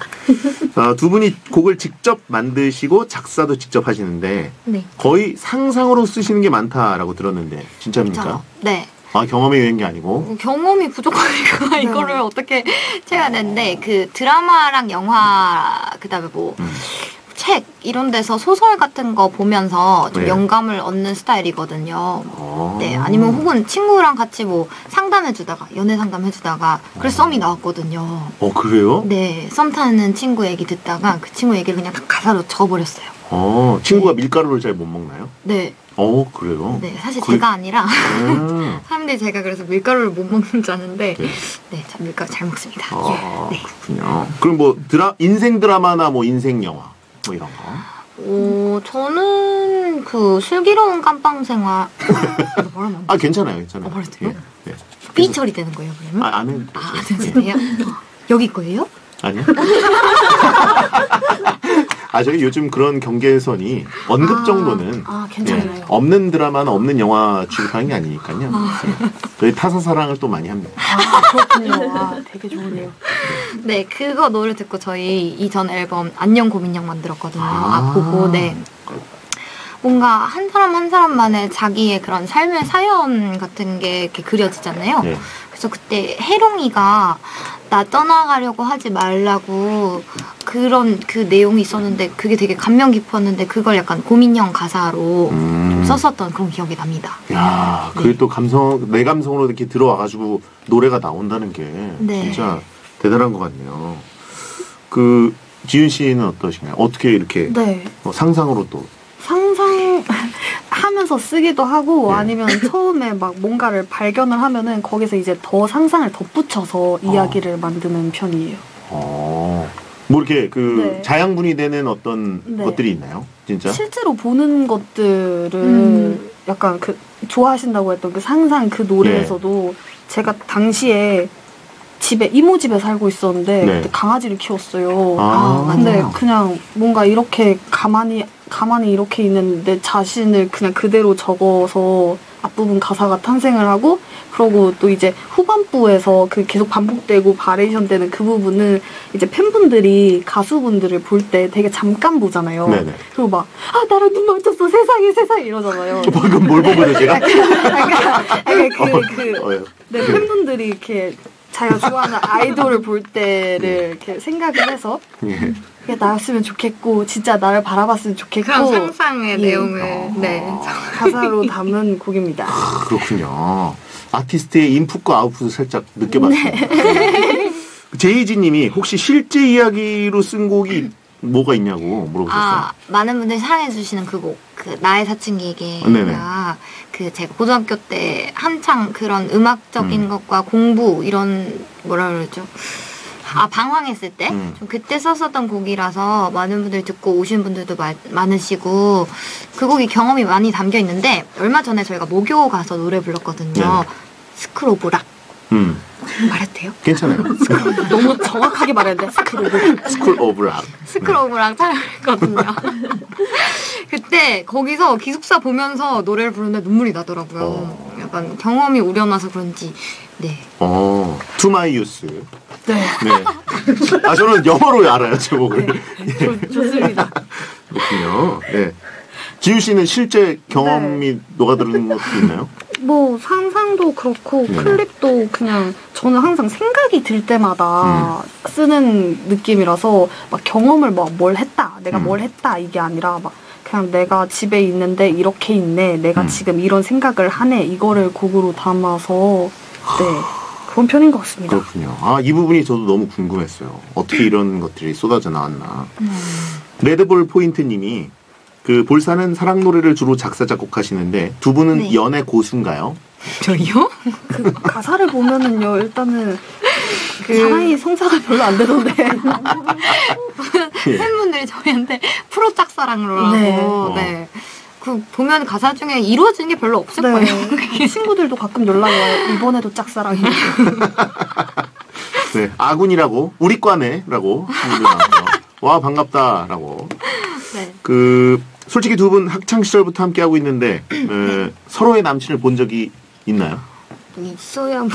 아, 두 분이 곡을 직접 만드시고 작사도 직접 하시는데 네. 거의 상상으로 쓰시는 게 많다라고 들었는데 진짜입니까? 진짜? 네. 아, 경험이 여행이 아니고? 경험이 부족하니까 이거를 어떻게 채워야 되는데 그 드라마랑 영화 그다음에 뭐 책 이런 데서 소설 같은 거 보면서 좀 네. 영감을 얻는 스타일이거든요. 네, 아니면 혹은 친구랑 같이 뭐 상담해주다가 연애 상담해주다가 그래서 썸이 나왔거든요. 그래요? 네, 썸 타는 친구 얘기 듣다가 그 친구 얘기를 그냥 가사로 적어버렸어요. 친구가 네. 밀가루를 잘 못 먹나요? 네. 그래요? 네, 사실 제가 아니라 사람들이 제가 그래서 밀가루를 못 먹는 줄 아는데 네, 저 밀가루 잘 먹습니다. 아, 네. 그렇군요. 그럼 뭐 인생 드라마나 뭐 인생 영화 뭐 이런 거? 저는 그 슬기로운 깜빵생활 아, 괜찮아요, 괜찮아요. 말해도 돼요? 삐 처리되는 거예요, 그러면? 안 해도 돼요. 여기 거예요? 아니요. 아, 저기 요즘 그런 경계선이 언급 정도는 괜찮아요. 예, 없는 드라마나 없는 영화 취급하는 게 아니니까요. 예, 저희 타사사랑을 또 많이 합니다. 아, 그렇군요. 와, 되게 좋네요. 네, 그거 노래 듣고 저희 이전 앨범 안녕 고민형 만들었거든요. 보고, 네. 뭔가 한 사람 한 사람만의 자기의 그런 삶의 사연 같은 게 이렇게 그려지잖아요. 네. 그래서 그때 혜롱이가 나 떠나가려고 하지 말라고 그런 그 내용이 있었는데 그게 되게 감명 깊었는데 그걸 약간 고민형 가사로 좀 썼었던 그런 기억이 납니다. 야, 그게 네. 또 감성, 내 감성으로 이렇게 들어와가지고 노래가 나온다는 게 네. 진짜 대단한 것 같네요. 그 지윤 씨는 어떠신가요? 어떻게 이렇게 네. 상상으로 또 상상하면서 쓰기도 하고 네. 아니면 처음에 막 뭔가를 발견을 하면은 거기서 이제 더 상상을 덧붙여서 이야기를 만드는 편이에요. 뭐 이렇게 그 네. 자양분이 되는 어떤 네. 것들이 있나요? 진짜? 실제로 보는 것들을 약간 그 좋아하신다고 했던 그 상상 그 노래에서도 네. 제가 당시에 집에 이모 집에 살고 있었는데 네. 그때 강아지를 키웠어요. 근데 그냥 뭔가 이렇게 가만히 이렇게 있는데 자신을 그냥 그대로 적어서 앞부분 가사가 탄생을 하고 그러고 또 이제 후반부에서 그 계속 반복되고 바리에이션 되는 그 부분을 이제 팬분들이 가수분들을 볼 때 되게 잠깐 보잖아요. 네네. 그리고 막 나랑 눈 맞췄어 세상에 이러잖아요. 방금 뭘 보고 계세요? 네, 팬분들이 이렇게 자기가 좋아하는 아이돌을 볼 때를 이렇게 생각을 해서 그게 나였으면 좋겠고 진짜 나를 바라봤으면 좋겠고 그런 상상의 내용을 네, 가사로 담은 곡입니다. 그렇군요. 아티스트의 인풋과 아웃풋을 살짝 느껴봤습니다. 네. 제이지 님이 혹시 실제 이야기로 쓴 곡이 뭐가 있냐고 물어보셨어요. 많은 분들이 사랑해주시는 그 곡, 그 나의 사춘기에게가 그 제가 고등학교 때 한창 그런 음악적인 것과 공부 이런 뭐라 그러죠? 방황했을 때 좀 그때 썼었던 곡이라서 많은 분들 듣고 오신 분들도 많으시고 그 곡이 경험이 많이 담겨 있는데 얼마 전에 저희가 목요 가서 노래 불렀거든요. 스크로브락. 말해도 돼요? 괜찮아요. 너무 정확하게 말했는데 스쿨 오브락 촬영했거든요. 그때 거기서 기숙사 보면서 노래를 부르는데 눈물이 나더라고요. 약간 경험이 우려나서 그런지 네. To My Youth. 네. 네. 아 저는 영어로 알아요 제목을. 네. 좋습니다. 그렇군요. 네. 지우 씨는 실제 경험이 네. 녹아드는 것도 있나요? 뭐 상상도 그렇고 클립도 그냥 저는 항상 생각이 들 때마다 쓰는 느낌이라서 막 경험을 막 뭘 했다 내가 뭘 했다 이게 아니라 막 그냥 내가 집에 있는데 이렇게 있네 내가 지금 이런 생각을 하네 이거를 곡으로 담아서 네 그런 편인 것 같습니다. 그렇군요. 아, 이 부분이 저도 너무 궁금했어요. 어떻게 이런 것들이 쏟아져 나왔나. 레드볼 포인트님이 그 볼사는 사랑 노래를 주로 작사 작곡하시는데 두 분은 네. 연애 고수인가요? 저요? 그 가사를 보면은요 일단은 그 사랑이 성사가 별로 안 되던데 팬분들이 저희한테 프로 짝사랑으로 하고 네. 그 보면 가사 중에 이루어진 게 별로 없을 거예요. 그게. 친구들도 가끔 연락 와요. 이번에도 짝사랑이. 네 아군이라고 우리 과네라고 와 반갑다라고. 네. 그 솔직히 두 분 학창 시절부터 함께 하고 있는데 서로의 남친을 본 적이 있나요? 있어야 뭐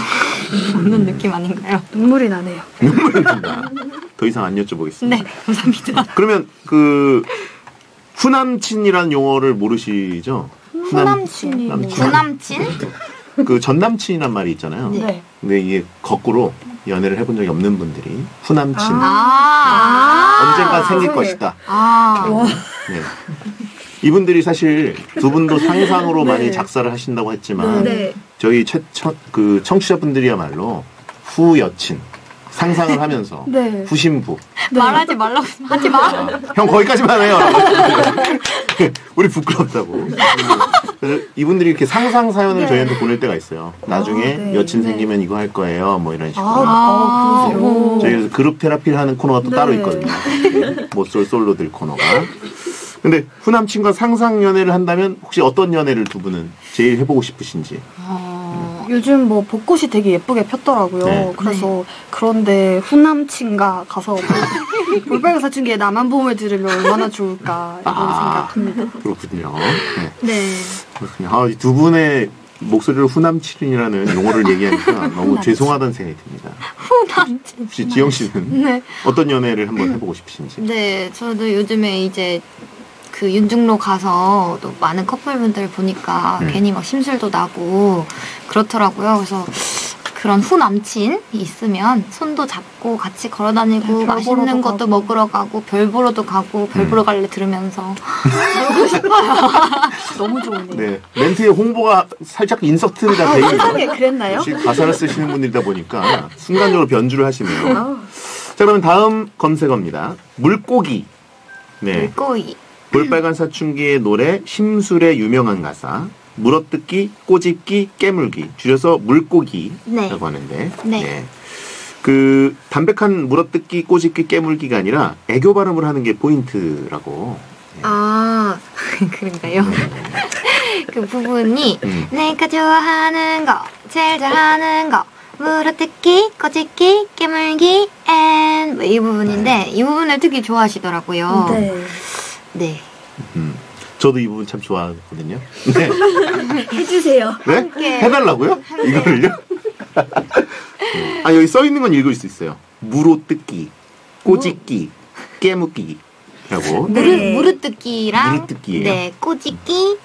없는 느낌 아닌가요? 눈물이 나네요. 눈물이 난다. 더 이상 안 여쭤보겠습니다. 네, 감사합니다. 그러면 그 후남친이라는 용어를 모르시죠? 후남친? 그 전남친이란 말이 있잖아요. 네. 근데 이게 거꾸로 연애를 해본 적이 없는 분들이 후남친 언젠가 생길 것이다. 네. 이분들이 사실 두 분도 상상으로 네. 많이 작사를 하신다고 했지만 네. 저희 그 청취자분들이야말로 후 여친 상상을 하면서 네. 후신부 말하지 말라고 하지 마. 형 거기까지만 해요. 우리 부끄럽다고. 그래서 이분들이 이렇게 상상 사연을 네. 저희한테 보낼 때가 있어요. 나중에 네. 여친 생기면 이거 할 거예요. 뭐 이런 식으로. 저희 그래서 그룹 테라피를 하는 코너가 또 네. 따로 있거든요. 솔로들 코너가. 근데 후남친과 상상 연애를 한다면 혹시 어떤 연애를 두 분은 제일 해보고 싶으신지. 요즘 뭐 벚꽃이 되게 예쁘게 폈더라고요. 네. 그래서 네. 그런데 후남친과 가서 볼빨간사춘기에 남한보험을 들으면 얼마나 좋을까 이런 생각합니다. 그렇군요. 네. 네. 그렇군요. 아, 이 두 분의 목소리로 후남칠인이라는 용어를 얘기하니까 너무 죄송하다는 생각이 듭니다. 후남친. 혹시 지영 씨는 네. 어떤 연애를 한번 해보고 싶으신지? 네, 저도 요즘에 이제 그 윤중로 가서 또 많은 커플분들 보니까 괜히 막 심술도 나고 그렇더라고요. 그래서 그런 후남친이 있으면 손도 잡고 같이 걸어다니고 네, 맛있는 것도 가고. 먹으러 가고 별 보러도 가고 별 보러 갈래 들으면서 놀고 싶어요. 너무 좋은데 네, 멘트에 홍보가 살짝 인서트가 되어 있는 세상에 그랬나요? 역시 가사를 쓰시는 분들이다 보니까 순간적으로 변주를 하시네요. 자, 그럼 다음 검색어입니다. 물고기. 네. 물고기. 볼빨간사춘기의 노래 심술의 유명한 가사 물어뜯기, 꼬집기, 깨물기 줄여서 물고기라고 네. 하는데 네. 네. 그 담백한 물어뜯기, 꼬집기, 깨물기가 아니라 애교 발음을 하는 게 포인트라고 네. 아 그런가요? 그 부분이 내가 좋아하는 거, 제일 잘하는 거 물어뜯기, 꼬집기, 깨물기 앤 뭐 이 부분인데 네. 이 부분을 특히 좋아하시더라고요. 네. 네. 저도 이 부분 참 좋아하거든요. 네. 해주세요. 네? 함께. 해달라고요? 함께. 이거를요? 아, 여기 써있는 건 읽을 수 있어요. 무로 뜯기, 꼬집기, 깨무기. 라고. 네. 무르뜯기랑. 무르뜯기예요. 네. 꼬집기,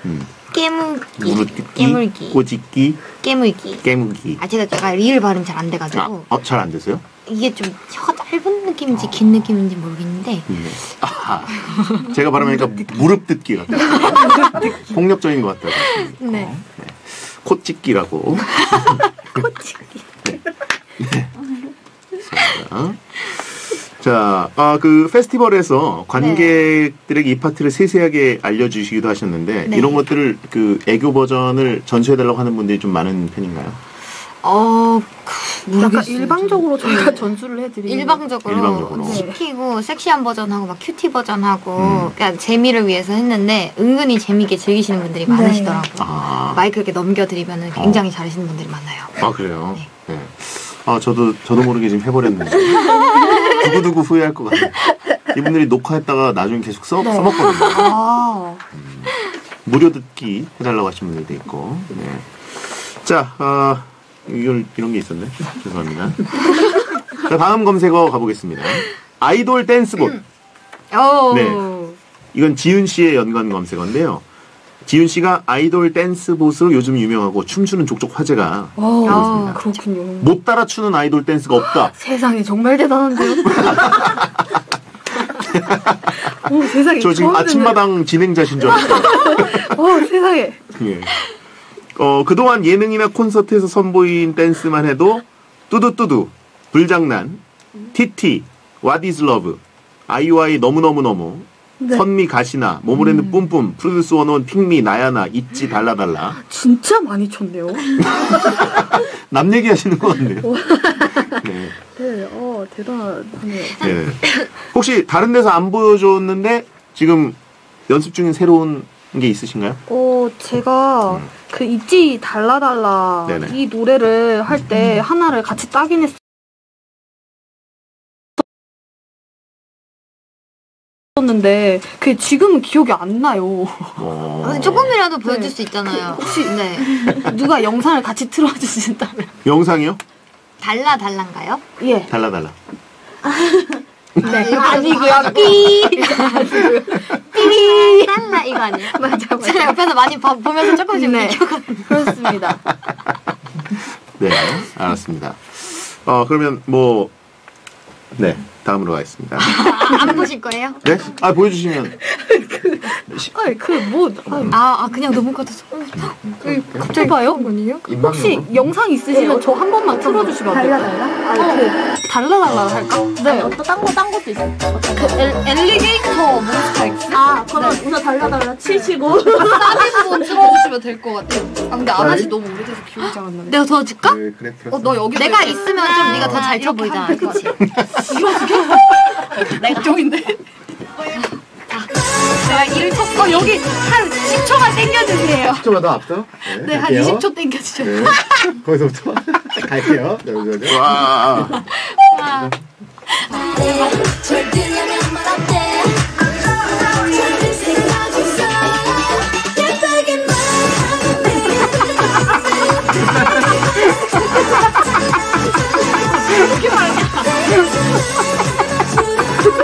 깨물기. 무르뜯기. 깨물기. 꼬집기. 깨물기. 깨물기. 아, 제가 리을 발음 잘 안 돼가지고. 아, 잘 안 되세요? 이게 좀 혀가 짧은 느낌인지 긴 느낌인지 모르겠는데 네. 아, 제가 발음하니까 무릎 뜯기 같아요. 폭력적인 것 같아요. 네. 네. 코 찢기라고. 코 찢기. 네. 네. 자, 아, 그 페스티벌에서 관객들에게 네. 이 파트를 세세하게 알려주시기도 하셨는데 네. 이런 것들을 그 애교 버전을 전수해달라고 하는 분들이 좀 많은 편인가요? 모르겠어요. 약간 일방적으로 저희가 전수를 해드리는 일방적으로 시키고 네. 섹시한 버전하고 막 큐티 버전하고 그러니까 재미를 위해서 했는데 은근히 재미있게 즐기시는 분들이 네. 많으시더라고요. 아. 마이크 이렇게 넘겨드리면 굉장히 잘하시는 분들이 많아요. 아 그래요? 네. 네. 아 저도 모르게 지금 해버렸는데 두고두고 후회할 것 같아요. 이분들이 녹화했다가 나중에 계속 네. 써먹거든요. 아. 무료 듣기 해달라고 하신 분들도 있고 네. 자 이런 게 있었네. 죄송합니다. 자, 다음 검색어 가보겠습니다. 아이돌 댄스봇. 네. 이건 지윤 씨의 연관 검색어인데요. 지윤 씨가 아이돌 댄스봇으로 요즘 유명하고 춤추는 족족 화제가 되고 있습니다. 그렇군요. 못 따라 추는 아이돌 댄스가 없다. 세상에 정말 대단한데요. 오, 세상에. 저 지금 아침마당 진행자신 줄 알았어요. 오, 세상에. 예. 그동안 예능이나 콘서트에서 선보인 댄스만 해도 뚜두뚜두, 불장난, 티티, What is love, 아이와이 너무너무너무, 네. 선미 가시나, 모모랜드 뿜뿜, 프로듀스 101, 핑미, 나야나, 있지, 달라달라. 진짜 많이 쳤네요. 남 얘기하시는 것 같네요. 네. 네, 대단하네요. 네. 혹시 다른 데서 안 보여줬는데 지금 연습 중인 새로운 게 있으신가요? 제가 그 있지 달라달라 네네. 이 노래를 할 때 하나를 같이 따긴 했었는데 그게 지금은 기억이 안 나요. 아니, 조금이라도 보여줄 네. 수 있잖아요. 혹시 네. 누가 영상을 같이 틀어주신다면 영상이요? 달라달라인가요? 예. 달라달라. 네, 이거 아니고요. 삐! 삐! 달라 이거 아니에요? 맞아. 제가 옆에서 많이 보면서 조금씩 네. 그렇습니다. 네, 알았습니다. 그러면 뭐 네, 다음으로 가겠습니다. 안 보실 거예요? 네? 아, 보여주시면. 그냥 너무 같아서. 갑자기 봐요? 혹시 영상 있으시면 저 한 번만 틀어주시면 안 돼요? 달라달라? 달라달라 할까? 네. 딴 것도 있어요. 엘리게이터 몬스터 엑스? 아, 그럼 우선 달라달라 치시고. 싸게 한번 틀어주시면 될 것 같아요. 아, 근데 안 하지 너무 오래돼서 기억이 잘 안 나네. 내가 도와줄까? 너 여기 내가 있으면 좀 네가 더 잘 쳐 보이잖아. 그치? 이거 어떻게? 내가 쪽인데. 아, 이를 쳤어. 여기 한 10초만 당겨주세요. 10초만 더 앞서? 네, 한 20초 당겨주죠. 네. 거기서부터 갈게요. 와. 와. 이렇게 말이야.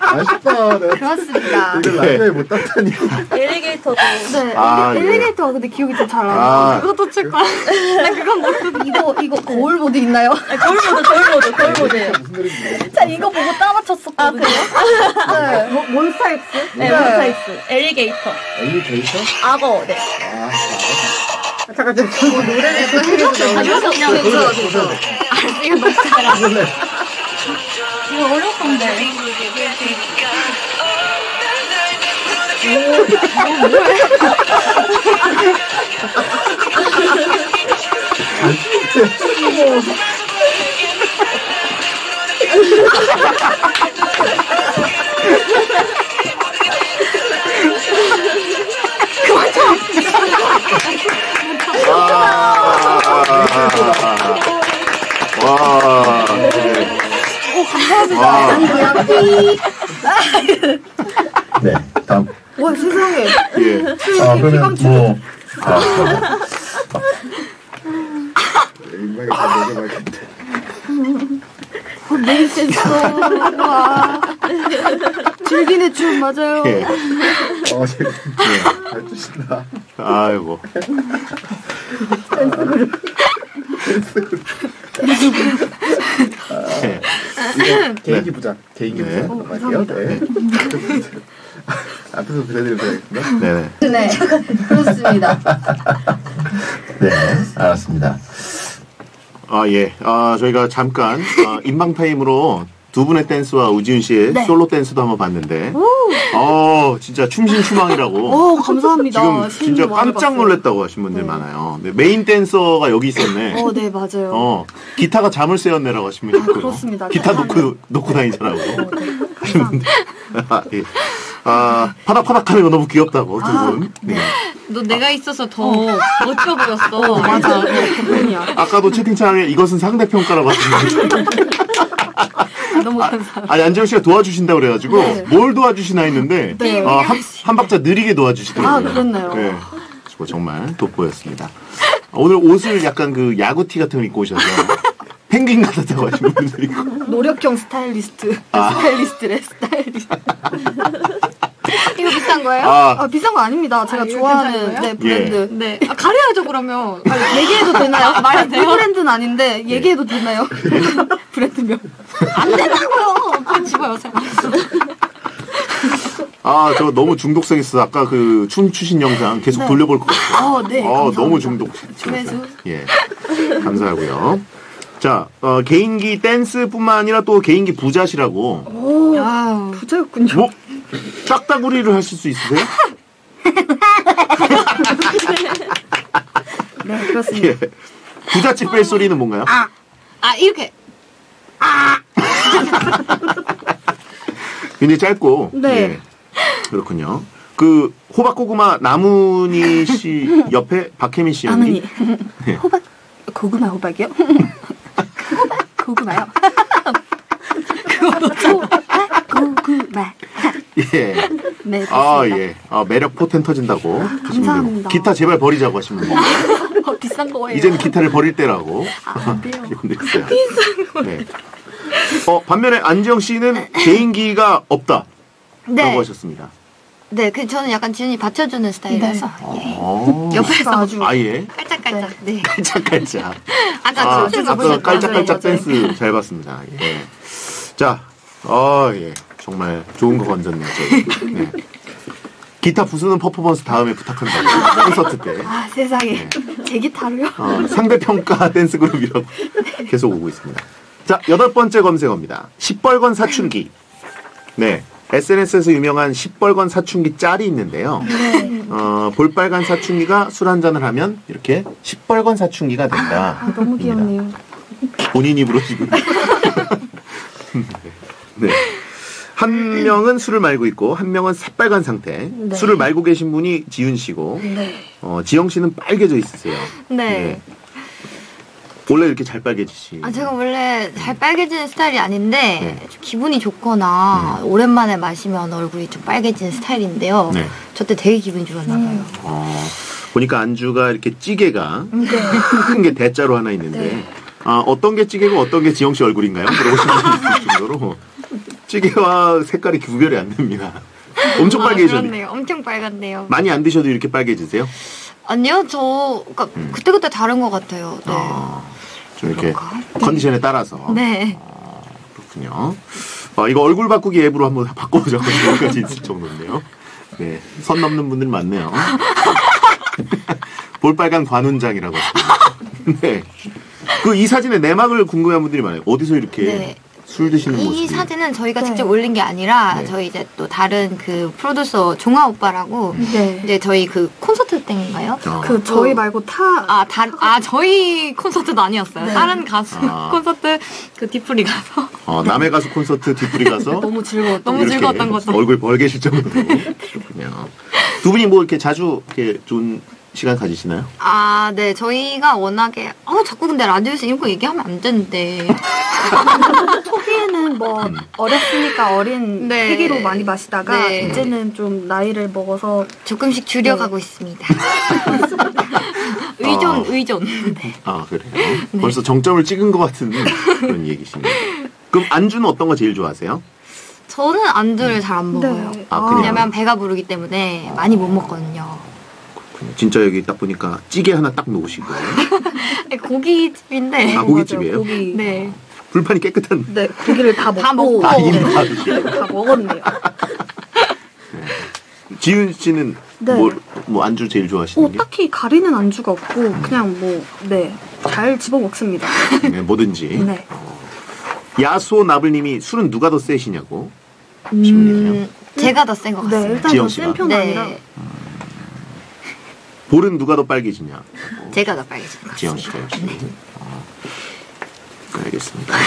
아쉽다. 그렇습니다. 이걸 라이브에 못 땄다니. 엘리게이터도. 네. 아, 엘리게이터가 근데 기억이 좀 잘 안 나. 그것도 칠 거야. 난 그건 모르겠는데. 이거 거울보드 있나요? 네, 거울보드예요. 전 이거 보고 따라 쳤었거든요. 아, 그래요? 네. 몬스타엑스? 네, 몬스타엑스. 엘리게이터. 엘리게이터? 악어, 네. 아, 잠깐 지금 노래를 또 해주세요. 이거 너무 잘하네. 이거 어렵던데. 그만 참. 오, 감사합니다. 네, 다음. 와, 세상에. 예. 아, 그러면 뭐. 아, 매일 센스. 와. 즐기네 춤, 맞아요. 예. 지금. 예. 잘 추신다. 아이고. 센스 그룹. 센스 그룹. 네. 개인기 부자. 개인기 부자. 맞아요? 네. 앞에서 들려드리면 되겠습니다. 네네. 네. 그렇습니다. 네. 알았습니다. 아, 예. 아, 저희가 잠깐, 인방타임으로 두 분의 댄스와 우지윤 씨의 네. 솔로 댄스도 한번 봤는데. 오. 진짜 춤신추망이라고. 오, 감사합니다. 지금 진짜 깜짝 놀랐다고 하신 분들 네. 많아요. 네, 메인 댄서가 여기 있었네. 어, 네, 맞아요. 기타가 잠을 새었네라고 하신 분이 있고요. 그렇습니다. 기타 놓고 다니자라고. 네. 아, 파닥파닥하는 거 너무 귀엽다고, 두 분. 네. 너 내가 있어서 더 멋져 보였어. 맞아. 아까도 채팅창에 이것은 상대평가라고 하셨는데. 너무 감사합니다. 아니, 안지영 씨가 도와주신다고 그래가지고, 네. 뭘 도와주시나 했는데, 네. 한 박자 느리게 도와주시더라고요. 아, 그렇네요. 네. 정말 돋보였습니다. 오늘 옷을 약간 그 야구티 같은 거 입고 오셔서, 펭귄 같았다고 하시는 분들 있고. 노력형 스타일리스트. 아. 스타일리스트래, 스타일리스트. 이거 비싼 거예요? 아, 비싼 거 아닙니다. 제가 좋아하는 네, 브랜드. 예. 네. 아, 가려야죠, 그러면. 아니, 얘기해도 되나요? 말해도 돼요? 브랜드는 아닌데, 얘기해도 되나요? 브랜드명. 안 된다고요! 편집어요, 제가. 아, 저 너무 중독성 있어서 아까 그 춤 추신 영상 계속 네. 돌려볼 것 같아요. 네. 감사합니다. 너무 중독성. 예. 감사하고요. 자, 개인기 댄스뿐만 아니라 또 개인기 부자시라고. 오, 아, 부자였군요. 뭐? 짝다구리를 하실 수 있으세요? 네, 그렇습니다. 예. 부잣집 벨소리는 뭔가요? 이렇게. 굉장히 짧고. 네. 예. 그렇군요. 그, 호박고구마 나문희 씨 옆에 박혜민 씨 연기. 네. 호박이요? 고구마요. 고구마. 예. 네. 좋습니다. 예. 매력 포텐 터진다고. 감사합니다. 기타 제발 버리자고 하시면 돼요. 비싼 거예요. 이제는 기타를 버릴 때라고. 안 돼요. 비싼 거. 네. 반면에 안지영 씨는 개인기가 없다. 네. 라고 하셨습니다. 네, 그 저는 약간 지은이 받쳐주는 스타일이라서 예. 옆에서 아주 아예 깔짝깔짝 네 깔짝깔짝 아까 춤추고 깔짝깔짝 댄스 잘 봤습니다. 예. 자, 예, 정말 좋은 거 건졌네요. 네. 기타 부수는 퍼포먼스 다음에 부탁한다고 콘서트 때. 아, 세상에. 네. 제 기타로요? 상대평가 댄스 그룹이라고 계속 오고 있습니다. 자, 8번째 검색어입니다. 시뻘건 사춘기. 네. SNS에서 유명한 시뻘건 사춘기 짤이 있는데요. 볼빨간 사춘기가 술 한잔을 하면 이렇게 시뻘건 사춘기가 된다. 아, 너무 귀엽네요. 본인 입으로 지금. 네. 한 명은 술을 말고 있고 한 명은 새빨간 상태. 네. 술을 말고 계신 분이 지윤 씨고 네. 지영 씨는 빨개져 있으세요. 네. 네. 원래 이렇게 잘 빨개지시? 아, 제가 원래 잘 빨개지는 스타일이 아닌데 네. 좀 기분이 좋거나 오랜만에 마시면 얼굴이 좀 빨개지는 스타일인데요. 네. 저때 되게 기분이 좋았나 봐요. 보니까 안주가 이렇게 찌개가 네. 큰 게 대자로 하나 있는데 네. 아, 어떤 게 찌개고 어떤 게 지영 씨 얼굴인가요? 물어보시는 분이 있을 정도로 찌개와 색깔이 구별이 안 됩니다. 엄청 빨개졌네요. 엄청 빨갛네요. 많이 안 드셔도 이렇게 빨개지세요? 아니요, 저 그때그때 다른 것 같아요. 네. 좀 이렇게 컨디션에 따라서. 네. 그렇군요. 이거 얼굴 바꾸기 앱으로 한번 바꿔보자고 여기까지 있을 정도인데요. 네, 선 넘는 분들 많네요. 볼빨간 관운장이라고 하시네요. 네. 그 이 사진의 내막을 궁금해한 분들이 많아요. 어디서 이렇게 네. 술 드시는 모습이? 이 사진은 저희가 네. 직접 올린 게 아니라 네. 저희 이제 또 다른 그 프로듀서 종아 오빠라고 네. 이제 저희 그 콘서트 때인가요? 그 저희 말고 저희 콘서트는 아니었어요. 네. 다른 가수 콘서트 그 뒷풀이 가서 남의 가수 콘서트 뒷풀이 가서 너무 즐거웠던 거죠. 얼굴 벌개실 정도로. 그렇군요. 두 분이 뭐 이렇게 자주 이렇게 좀 시간 가지시나요? 아, 네. 저희가 워낙에 자꾸 근데 라디오에서 이런 거 얘기하면 안 되는데 초기에는 뭐 어렸으니까 어린 시기로 네. 많이 마시다가 네. 이제는 좀 나이를 먹어서 조금씩 줄여가고 네. 있습니다. 의존. 네. 아, 그래요? 네. 벌써 정점을 찍은 것 같은 그런 얘기시네요. 그럼 안주는 어떤 거 제일 좋아하세요? 저는 안주를 잘 안 먹어요. 네. 왜냐면 배가 부르기 때문에 많이 못 먹거든요. 진짜 여기 딱 보니까 찌개 하나 딱 놓으시고 고기집인데 고깃집이에요? 고기. 네. 불판이 깨끗한 네 고기를 다 먹고 네. 다 먹었네요. 네. 지윤 씨는 네. 뭐 안주 제일 좋아하시는 게? 딱히 가리는 안주가 없고 그냥 네 잘 집어 먹습니다. 네, 뭐든지. 네. 야수오나블님이 술은 누가 더 세시냐고 질문이세요? 제가 더 센 것 같습니다. 네, 일단 더 센 편이 아니라 볼은 누가 더 빨개지냐? 제가 더 빨개지는 것 지영 씨가 역시. 네. 알겠습니다. 네.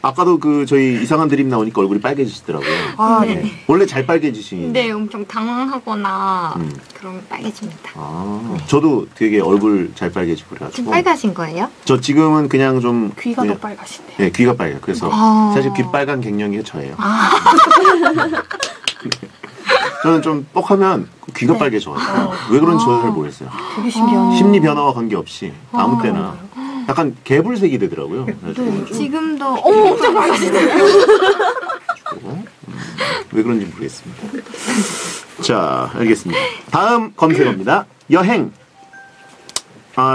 아까도 그 저희 이상한 드림 나오니까 얼굴이 빨개지시더라고요. 아, 네. 원래 잘 빨개지시는? 네, 엄청 당황하거나 그러면 빨개집니다. 아, 네. 저도 되게 얼굴 잘 빨개지고 그래가지고. 지금 빨가신 거예요? 저 지금은 그냥 좀 귀가 더 빨가신데요? 네, 귀가 빨개요. 그래서 사실 귀 빨간 갱년기가 저예요. 네. 저는 좀 뻑하면 귀가 네. 빨개져요. 왜 그런지 저도 잘 모르겠어요. 되게 신기하네요. 심리 변화와 관계없이 아무 때나 약간 개불색이 되더라고요. 네. 지금도 엄청 빨개지네요. 왜 그런지 모르겠습니다. 자, 알겠습니다. 다음 검색어입니다. 여행.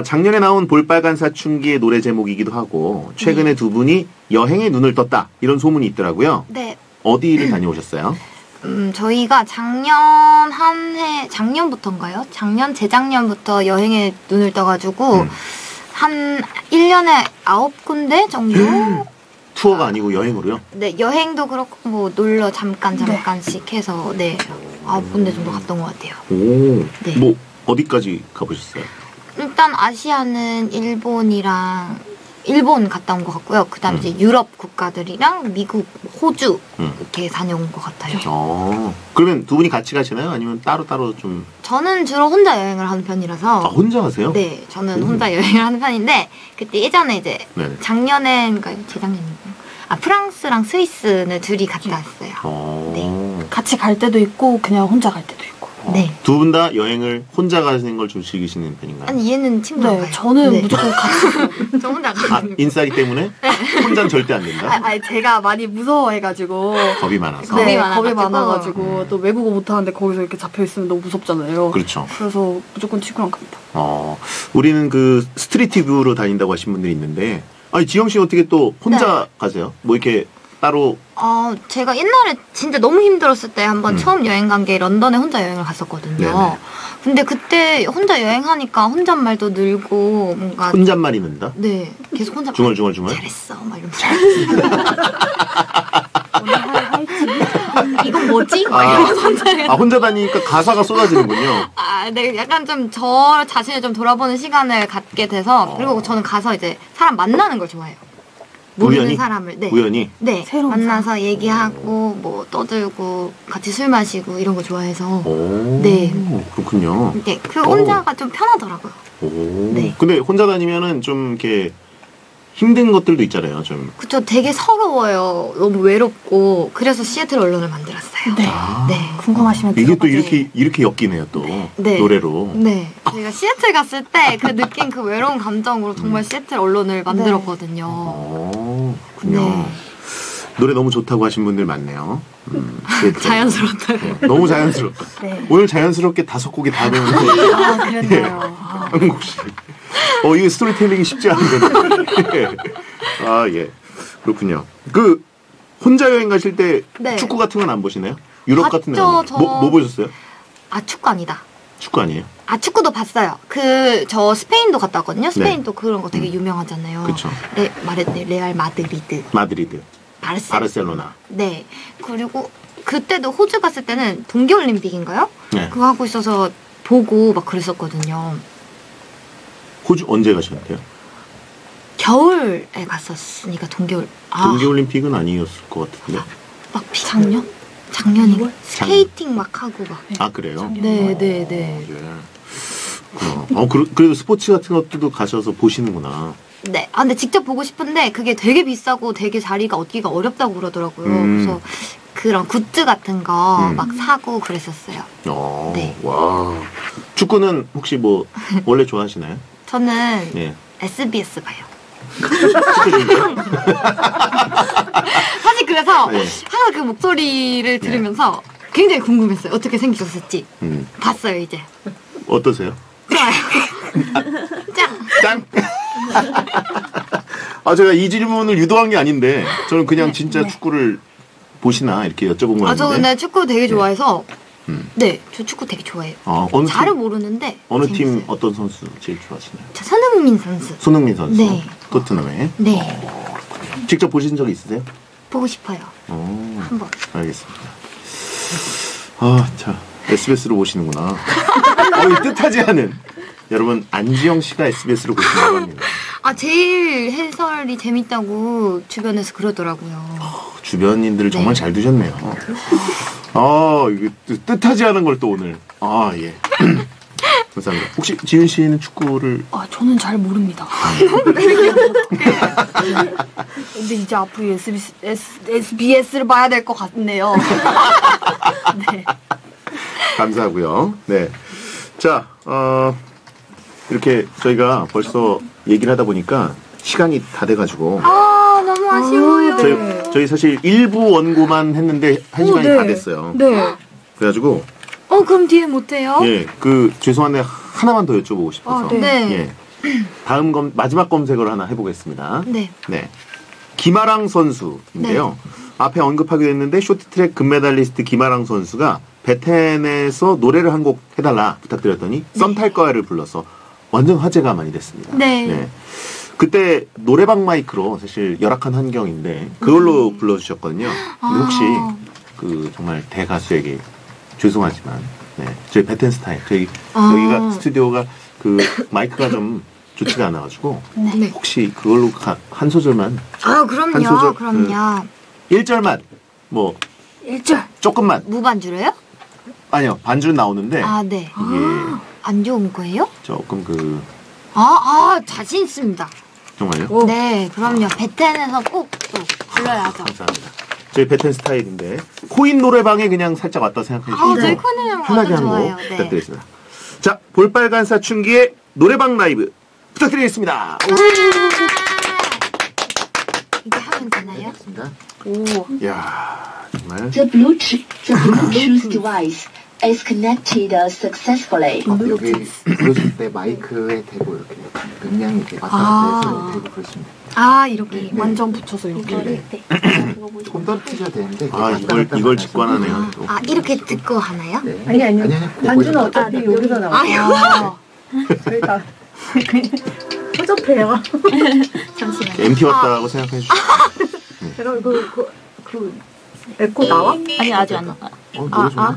작년에 나온 볼빨간 사춘기의 노래 제목이기도 하고 최근에 두 분이 여행에 눈을 떴다 이런 소문이 있더라고요. 네. 어디를 다녀오셨어요? 저희가 재작년부터 여행에 눈을 떠가지고, 한 1년에 9군데 정도? 투어가 아니고 여행으로요? 네, 여행도 그렇고, 놀러 잠깐씩 해서, 네, 9군데 정도 갔던 것 같아요. 오, 네. 어디까지 가보셨어요? 일단 아시아는 일본 갔다 온 것 같고요. 그 다음에 이제 유럽 국가들이랑 미국, 호주 이렇게 다녀온 것 같아요. 그러면 두 분이 같이 가시나요? 아니면 따로따로 좀? 저는 주로 혼자 여행을 하는 편이라서. 아, 혼자 가세요? 네, 저는 혼자 여행을 하는 편인데 그때 예전에 이제 재작년인가요? 프랑스랑 스위스는 둘이 갔다 왔어요. 네. 같이 갈 때도 있고 그냥 혼자 갈 때도 있고. 네. 두 분 다 여행을 혼자 가시는 걸 좀 즐기시는 편인가요? 아니, 얘는 친구가 가요. 저는 무조건 가요. 저 혼자 가요. 인싸기 때문에? 네. 혼자는 절대 안 된다? 아니, 제가 많이 무서워해가지고. 겁이 많아서? 네, 겁이 많아가지고. 또 외국어 못하는데 거기서 이렇게 잡혀있으면 너무 무섭잖아요. 그렇죠. 그래서 무조건 친구랑 갑니다. 우리는 그 스트리트 뷰로 다닌다고 하신 분들이 있는데, 아니, 지영 씨는 어떻게 또 혼자 가세요? 이렇게. 따로 제가 옛날에 진짜 너무 힘들었을 때 한번 처음 여행 간 게 런던에 혼자 여행을 갔었거든요. 네네. 근데 그때 혼자 여행하니까 혼잣말도 늘고 뭔가 혼잣말이 는다? 네. 계속 혼잣말 중얼중얼 잘했어 막 이러면서 오늘 하이지 이건 뭐지? 혼자 다니니까 가사가 쏟아지는군요. 아, 네, 약간 좀 저 자신을 좀 돌아보는 시간을 갖게 돼서 그리고 저는 가서 이제 사람 만나는 걸 좋아해요. 모르는 우연히? 사람을 네. 우연히? 네. 새로운 만나서 사람. 얘기하고 뭐 떠들고 같이 술 마시고 이런 거 좋아해서 네. 그렇군요. 네, 그 혼자가 좀 편하더라고요. 네. 근데 혼자 다니면은 좀 이렇게 힘든 것들도 있잖아요, 좀. 그쵸, 되게 서러워요. 너무 외롭고. 그래서 시애틀 언론을 만들었어요. 네. 아, 네. 궁금하시면 이게 또 이렇게 엮이네요, 또. 네. 네. 노래로. 네. 제가 시애틀 갔을 때 그 느낀 그 외로운 감정으로 정말 시애틀 언론을 만들었거든요. 오, 그렇군요. 네. 노래 너무 좋다고 하신 분들 많네요. 자연스럽다고. 네, 너무 자연스럽다. 네. 오늘 자연스럽게 5곡이 다 되는 거예요. 아, 그랬네요. 한 곡씩. 이거 스토리텔링이 쉽지 않은데. 아, 예. 그렇군요. 그, 혼자 여행 가실 때 네. 축구 같은 건 안 보시나요? 유럽 봤죠, 같은 데는? 저... 뭐 보셨어요? 아, 축구 아니다. 축구 아니에요? 아, 축구도 봤어요. 그, 저 스페인도 갔다 왔거든요. 스페인도 네. 그런 거 되게 유명하잖아요. 그쵸. 레알 마드리드. 바르셀로나. 네. 그리고 그때도 호주 갔을 때는 동계올림픽인가요? 네. 그거 하고 있어서 보고 막 그랬었거든요. 호주 언제 가셨대요? 겨울에 갔었으니까 동계올림픽은 아니었을 것 같은데. 막 작년인가? 스케이팅 막 하고 막. 아, 그래요? 네. 그래도 스포츠 같은 것들도 가셔서 보시는구나. 네. 아, 근데 직접 보고 싶은데 그게 되게 비싸고 되게 자리가 얻기가 어렵다고 그러더라고요. 그래서 그런 굿즈 같은 거 막 사고 그랬었어요. 네. 와. 축구는 혹시 뭐 원래 좋아하시나요? 저는 네. SBS 봐요. 사실 그래서 네. 항상 그 목소리를 들으면서 굉장히 궁금했어요. 어떻게 생기셨을지. 봤어요, 이제. 어떠세요? 좋아요. 짱! 아, 제가 이 질문을 유도한 게 아닌데 저는 그냥 네, 진짜 네. 축구를 보시나 이렇게 여쭤본 거였는데. 아, 저 근데 축구 되게 좋아해서 네, 저 축구 되게 좋아해요. 아, 잘은 모르는데 어느 재밌어요. 팀 어떤 선수 제일 좋아하시나요? 저 손흥민 선수. 네. 토트넘에. 네. 직접 보신 적 있으세요? 보고 싶어요. 한번. 알겠습니다. 아, 자, SBS로 오시는구나. 뜻하지 않은. 여러분, 안지영 씨가 SBS로 보신다고 합니다. 아, 제일 해설이 재밌다고 주변에서 그러더라고요. 주변인들을 네. 정말 잘 두셨네요. 이게 뜻하지 않은 걸 또 오늘. 아, 예. 감사합니다. 혹시 지윤 씨는 축구를? 아, 저는 잘 모릅니다. 근데 이제 앞으로 SBS를 봐야 될 것 같네요. 네. 감사하고요. 네. 자, 이렇게 저희가 벌써 얘기를 하다 보니까 시간이 다 돼가지고. 아, 너무 아쉬워요. 저희 사실 1부 원고만 했는데 1시간이 네. 다 됐어요. 네. 그래가지고. 그럼 뒤에 못해요? 예, 죄송한데 하나만 더 여쭤보고 싶어서. 네. 예. 다음 마지막 검색을 하나 해보겠습니다. 네. 네. 김아랑 선수인데요. 네. 앞에 언급하기도 했는데 쇼트트랙 금메달리스트 김아랑 선수가 배텐에서 노래를 한 곡 해달라 부탁드렸더니 네. 썸 탈 거야를 불러서 완전 화제가 많이 됐습니다. 네. 네. 그때 노래방 마이크로 사실 열악한 환경인데 그걸로 불러주셨거든요. 근데 혹시 정말 대가수에게 죄송하지만 네, 저희 배텐 스타일 여기가 스튜디오가 마이크가 좀 좋지가 않아가지고 네. 혹시 그걸로 한 소절만 그럼요. 1절만 1절 조금만 무반주로요? 아니요, 반주는 나오는데 네. 이게 안 좋은 거예요? 조금 자신 있습니다. 정말요? 네, 그럼요. 배텐에서 꼭 또 불러야죠. 감사합니다. 저희 배텐 스타일인데 코인 노래방에 그냥 살짝 왔다 생각하시고 저희 코인 노래방 편하게 한번 부탁드리겠습니다. 네. 자, 볼빨간사춘기의 노래방 라이브 부탁드리겠습니다. 이게 하면 되나요? 오. 야, 정말. The Bluetooth device is connected successfully. 여기 부르실 때 마이크에 대고 이렇게 음량이 이렇게 왔다 갔다 해서 대고 부르시면 돼요. 아, 이렇게 네. 완전 붙여서 이렇게. 조금 떨어뜨려야 되는데. 아, 이걸 직관하네요. 아, 이렇게 듣고 하나요? 네. 아니. 반주는 어차피 여기서 나와요. 저희 다 허접해요. 잠시만요. MP 왔다고 생각해 주시고. 제가 에코 나와? 아니 아직 안 나와. 노래 좋아.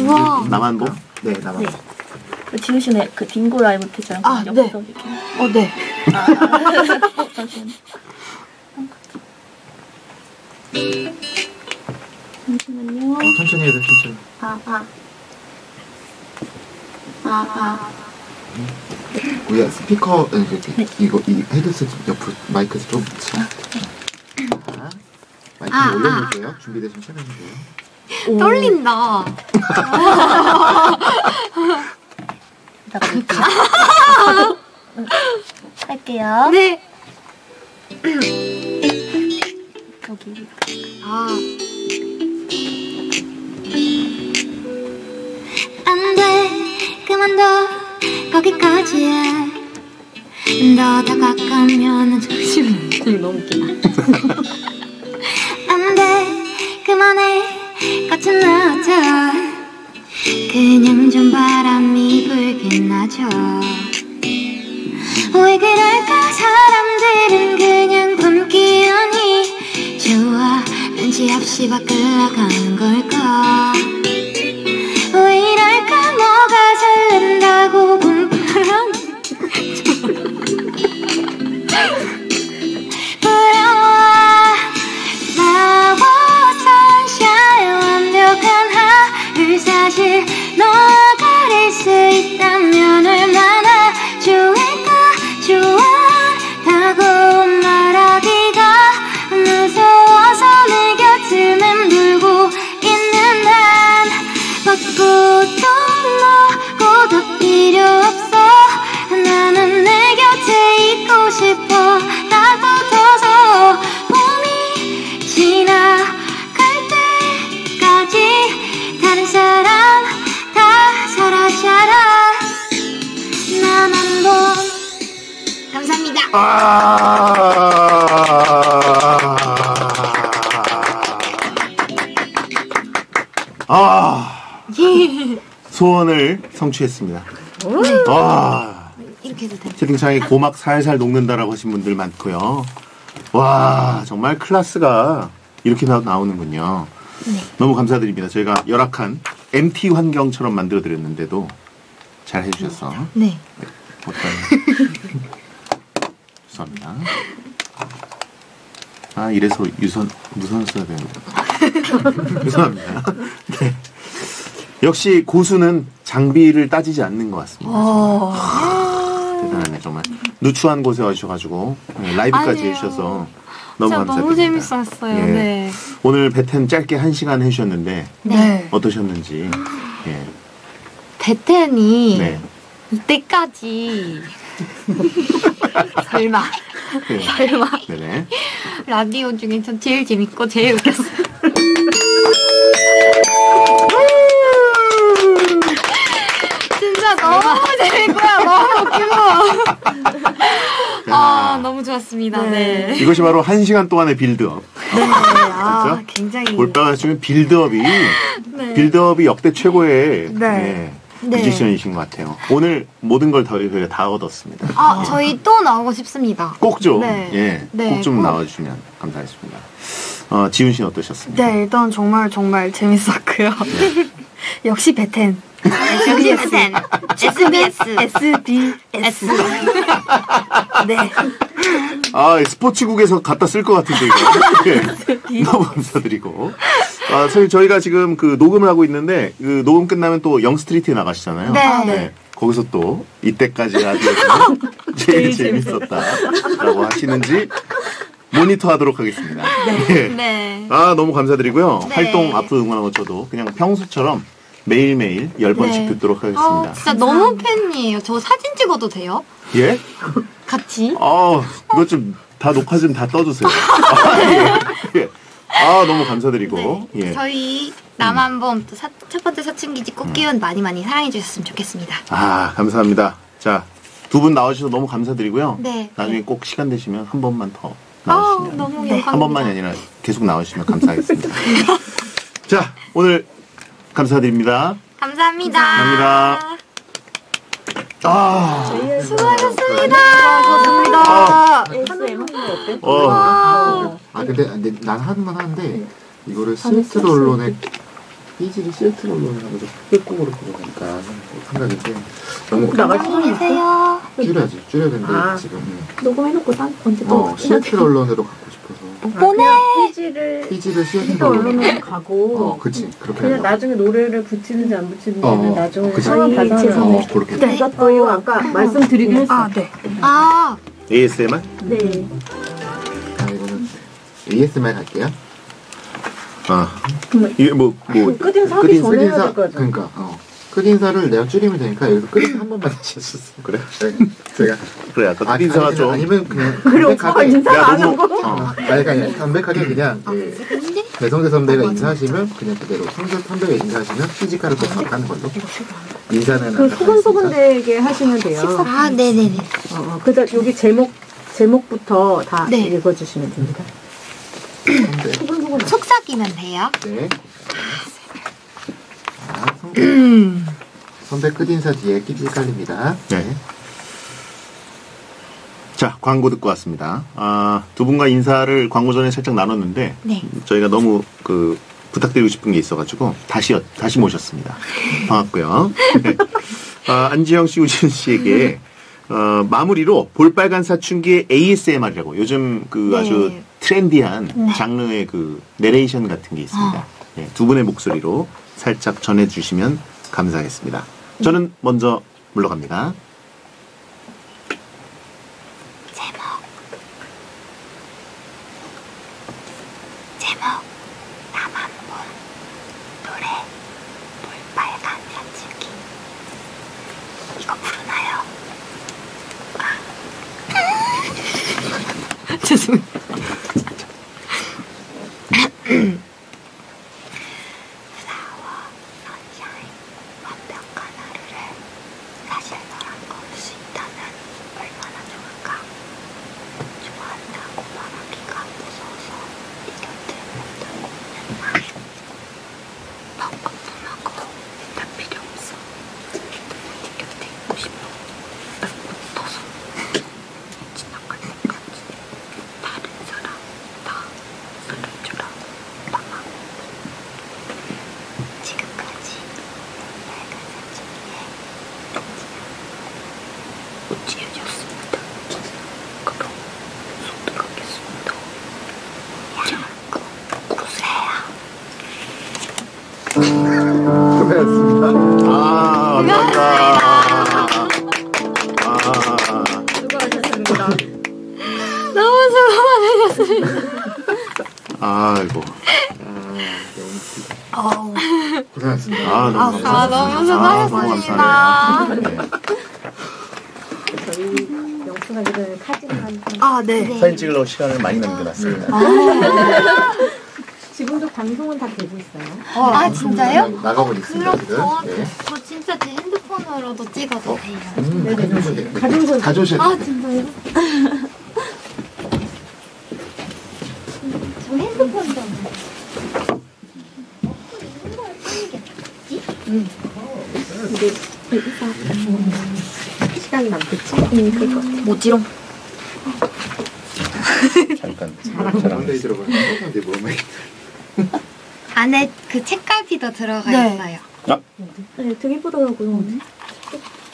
우와. 나만 보? 네, 나만. 지우 씨는 그 빙고 라이브 표정. 아, 네. 어, 네. 잠시만요. 천천히 해야 돼, 천천히. 우리가 스피커, 이거, 이 헤드셋 옆으로 마이크 좀 붙여. 마이크 올려놓을게요. 준비되시면 촬영해주세요. 떨린다. 할게요. 네. 여기. 아. 안 돼, 그만둬, 거기까지야. 너 다가가면 조심해. 지금 너무 웃기다. 안 돼, 그만해, 같은 나자. 그냥 좀 바람이 불긴 하죠. 왜 그럴까 사람들은 그냥 굶기 아니 좋아 눈치 없이 밖을 나가는 걸까. 왜 이럴까 뭐가 설렌다고 분풀하니 부러워 나와 선샤의 완벽한 사실 너와 가릴 수 있다면 얼마나 좋을까. 좋아하고 말하기가 무서워서 내 곁을 맴돌고 있는 난 벚꽃도 너 꽃도 필요 없어. 나는 내 곁에 있고 싶어. 나도 더서 봄이 지나갈 때까지 다른 사람 다 사라져라. 나만 봄. 감사합니다. 소원을 성취했습니다. 이렇게 해도 돼요. 채팅창에 고막 살살 녹는다라고 하신 분들 많고요. 와, 정말 클래스가 이렇게 나오는군요. 네. 너무 감사드립니다. 저희가 열악한 MT 환경처럼 만들어드렸는데도 잘 해주셔서. 네. 죄송합니다. 아, 이래서 무선 써야 되는데. 죄송합니다. 네. 역시 고수는 장비를 따지지 않는 것 같습니다. 대단하네, 정말. 누추한 곳에 와주셔가지고, 네, 라이브까지 아니에요. 해주셔서. 너무 감사합니다. 너무 재밌었어요. 예. 네. 오늘 배텐 짧게 1시간 해주셨는데 네. 어떠셨는지. 예. 배텐이 네. 이때까지 설마 네. 설마 네네. 라디오 중에 전 제일 재밌고 제일 웃겼어요. 진짜 너무 재밌고요. 너무 웃기고. 아, 너무 좋았습니다. 네. 네. 이것이 바로 1시간 동안의 빌드업. 네. 아, 진짜? 굉장히. 볼빨간사춘기 빌드업이, 네. 빌드업이 역대 최고의 네. 네. 뮤지션이신 것 같아요. 오늘 모든 걸 저희가 다 얻었습니다. 아, 네. 저희 또 나오고 싶습니다. 꼭 좀, 네. 예. 네. 꼭 좀 나와주시면 감사하겠습니다. 지훈 씨는 어떠셨습니까? 네, 일단 정말 재밌었고요. 네. 역시 배텐. SBS SBS 네. 아, 스포츠국에서 갖다 쓸 것 같은데 이거. 네. 너무 감사드리고. 아, 사실 저희가 지금 그 녹음을 하고 있는데 그 녹음 끝나면 또 영스트리트에 나가시잖아요. 네. 네. 거기서 또 이때까지 라디오는 제일 재밌었다라고 하시는지 모니터하도록 하겠습니다. 네. 네. 네. 아, 너무 감사드리고요. 네. 활동 앞으로 응원하고 저도 그냥 평소처럼. 매일매일 10번씩 네. 듣도록 하겠습니다. 아, 진짜 너무 팬이에요. 저 사진 찍어도 돼요? 예? 같이? 아, 이거 좀 다 녹화 좀 다 떠주세요. 아, 예. 예. 아, 너무 감사드리고. 네. 예. 저희 남한봄 또 첫 번째 사춘기지 꽃기운 많이 사랑해 주셨으면 좋겠습니다. 아, 감사합니다. 자, 두 분 나와주셔서 너무 감사드리고요. 네. 나중에 네. 꼭 시간 되시면 한 번만 더 나와주시면. 아, 너무 네. 한 번만이 아니라 계속 나와주시면 감사하겠습니다. 자, 오늘 감사드립니다. 감사합니다. 감사합니다. 아, 수고하셨습니다. 감사합니다. 감사합니다. 아 근데 난 하는만 하는데 이거를 실트로 언론에 페이지를 실트로 언론하고 흑백공으로 보니까 하는 생각인데 너무 나가세요. 줄여야 되는데 지금 녹음해놓고 언제 또 실트로 언론으로 갖고 싶어서 보내 페이지를 실트로 언론으로 가고 그치 그렇게 그냥 나중에 노래를 붙이는지 안 붙이는지는 나중에 상황 봐서 그렇게 이것도 아까 말씀드리긴 했어. 아 ASMR? 네. 아 이거는 ASMR 할게요. 아 이게 뭐 끝인사 하기 전에 해야 될 거죠. 그러니까 끝인사를 내가 줄이면 되니까 여기서 끝인사 한 번만 해주셨어. 그래? 제가 그래 아까 끝인사가 좀 아니면 그냥 담백하게 인사를 안 하고 그러니까 담백하게 그냥 배성재 선배가 인사하시면 그냥 그대로 성재 선배가 인사하시면 피지컬을 꼭 바꾸는 걸로 인사는 그 소근소근되게 하시면 돼요. 아 네네네. 그다 여기 제목부터 다 읽어주시면 됩니다. 속삭이면 돼요. 네. 아, 선배 끝인사 뒤에 끼질 깔립니다. 네. 자, 광고 듣고 왔습니다. 아, 두 분과 인사를 광고 전에 살짝 나눴는데 저희가 너무 그 부탁드리고 싶은 게 있어가지고 다시 모셨습니다. 반갑고요. 네. 아, 안지영 씨, 우지윤 씨에게 마무리로 볼빨간 사춘기의 ASMR이라고 요즘 그 아주 트렌디한 장르의 그 내레이션 같은 게 있습니다. 네, 두 분의 목소리로 살짝 전해주시면 감사하겠습니다. 저는 먼저 물러갑니다. 제목 나만 본 노래 볼빨간 사춘기 이거 부르나요? 죄송해요. 사진 찍으려고 시간을 많이 남겨놨습니다. 지금도 방송은 다 되고 있어요. 아 진짜요? 나가고 있습니다. 그럼 저한테 저 진짜 제 핸드폰으로도 찍어도 돼요. 네네. 가져오세요. 아 진짜요? 저 핸드폰 좀. 근데 시간이 남겠지? 그거 모지롱. 안에 그 책갈피도 들어가 있어요. 아? 네, 되게 예쁘더라고요.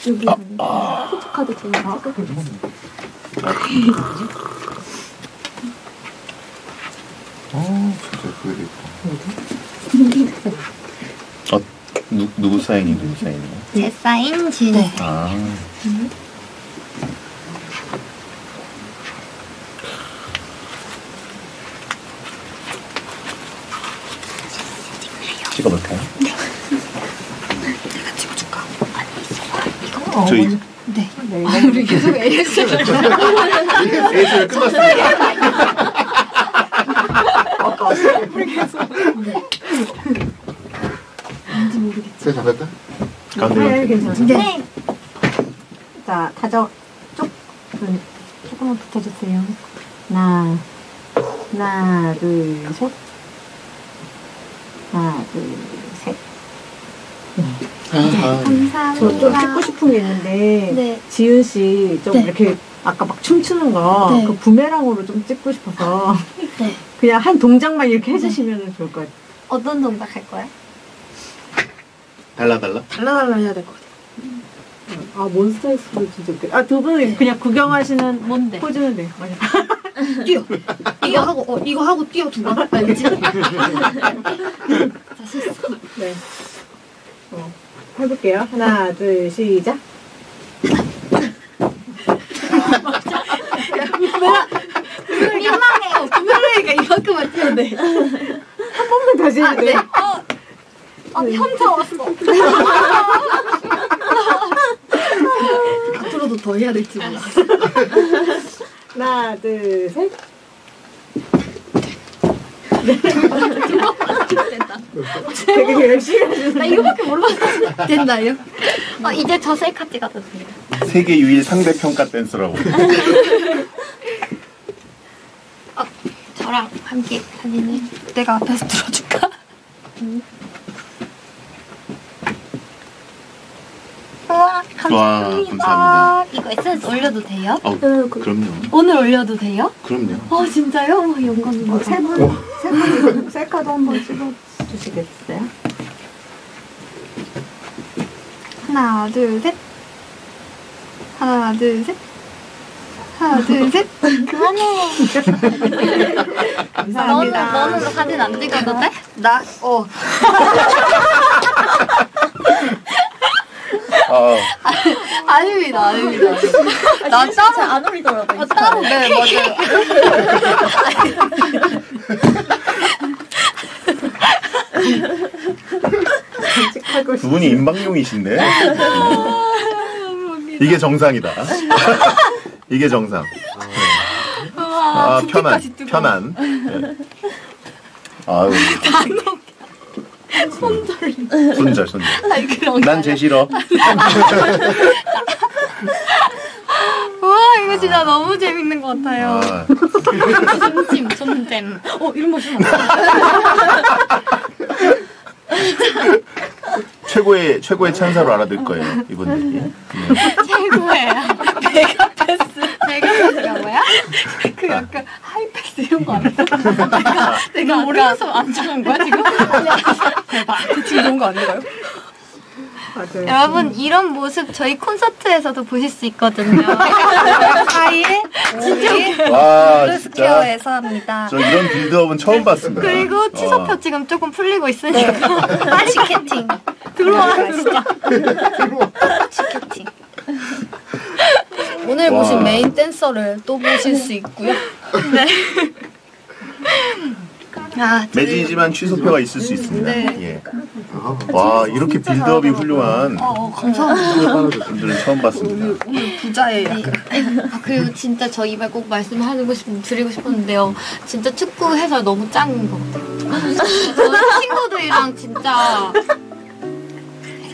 여기 포토카드 들어가. 진짜 그게 예뻐. 누구 사인이 누구 사인이요? 제 사인, 진우 사인. 찍어볼까요? 네. 내가 찍어줄까? 아니, 이거 저희 네. 우리 계속 ASMR ASMR 끝났습니다. 우리 계속 뭔지 모르겠지. 제가 잡을까? 가운데 괜찮은데? 네. 자, 다져 조금만 붙여주세요. 하나, 둘, 셋. 하나, 둘, 셋. 감사합니다. 저 좀 찍고 싶은 게 있는데 지윤 씨 좀 이렇게 아까 막 춤추는 거 그 부메랑으로 좀 찍고 싶어서 그냥 한 동작만 이렇게 해주시면 좋을 것 같아요. 어떤 동작 할 거야? 달라달라? 달라달라 해야 될 것 같아요. 아, 몬스타엑스도 진짜 웃겨. 아, 두 분은 그냥 구경하시는 뭔데? 포즈는 돼요. 뛰어! 이거 하고, 이거 하고 뛰어 두 번. 알지? 다시 했어. 네. 해볼게요. 하나, 둘, 시작. 민망해요. 분명하니까 이만큼 맞춰야 돼. 한 번만 다시 해도 돼? 현타 왔어. 앞으로도 더 해야 될지 몰라. 하나, 둘, 셋. 됐다. 되게 열심히 하시는데. 나 이거밖에 몰랐어. 됐나요? 이제 저 셀카찌가 됐습니다. 세계 유일 상대평가 댄서라고. 저랑 함께 다니니? 내가 앞에서 들어줄까? 우와, 감사합니다. 와, 감사합니다. 이거 SNS 올려도 돼요? 그럼요. 오늘 올려도 돼요? 그럼요. 진짜요? 영광입니다. 세 분 셀카도 한번 찍어주시겠어요? 하나, 둘, 셋. 하나, 둘, 셋. 하나, 둘, 셋. 그만해. 감사합니다. 너는 사진 안 찍어도 돼? 나? 아닙니다. 나 따로 안 올리더라고요. 따로, 네, 맞아요. 두 분이 임방용이신데? 이게 정상이다. 이게 정상. 편안. 네. 아유. 손절. 난 제 싫어. 우와, 이거 진짜 너무 재밌는 것 같아요. 손잼. 이런 거 쓰면 최고의 찬사로 알아들 거예요, 이분들이. 메가패스가 뭐야? 그 약간 하이패스 이런 거 아니야? 내가 몰라서 안 좋은 거야, 지금? 대박. 지금 좋은 거 아닌가요? 맞아요. 여러분, 이런 모습 저희 콘서트에서도 보실 수 있거든요. 4일, 진짜 블루스퀘어에서 합니다. 저 이런 빌드업은 처음 봤습니다. 그리고 취소표 지금 조금 풀리고 있으니까. 빨리 티켓팅. 들어와. 티켓팅. 오늘 보신 메인 댄서를 또 보실 수 있고요. 네. 매진이지만 취소표가 있을 수 있습니다. 네. 예. 와, 이렇게 빌드업이 훌륭한 분들은 처음 봤습니다. 오늘 부자예요. 그리고 진짜 저 이말 꼭 말씀하고 드리고 싶었는데요. 진짜 축구 해설 너무 짱인 것 같아요. 저 친구들이랑 진짜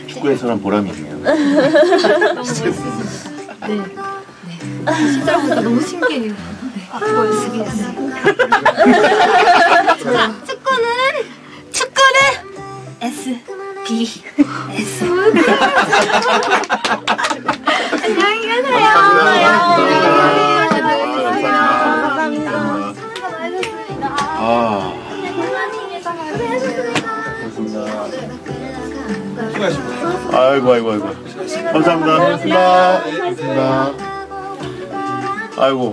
축구 해설한 보람이네요. 너무 멋있습니다. 네. 실제로 보니까 너무 신기해요. 자, 축구는 SBS. 안녕히 계세요. 아이고. 감사합니다. 아이고.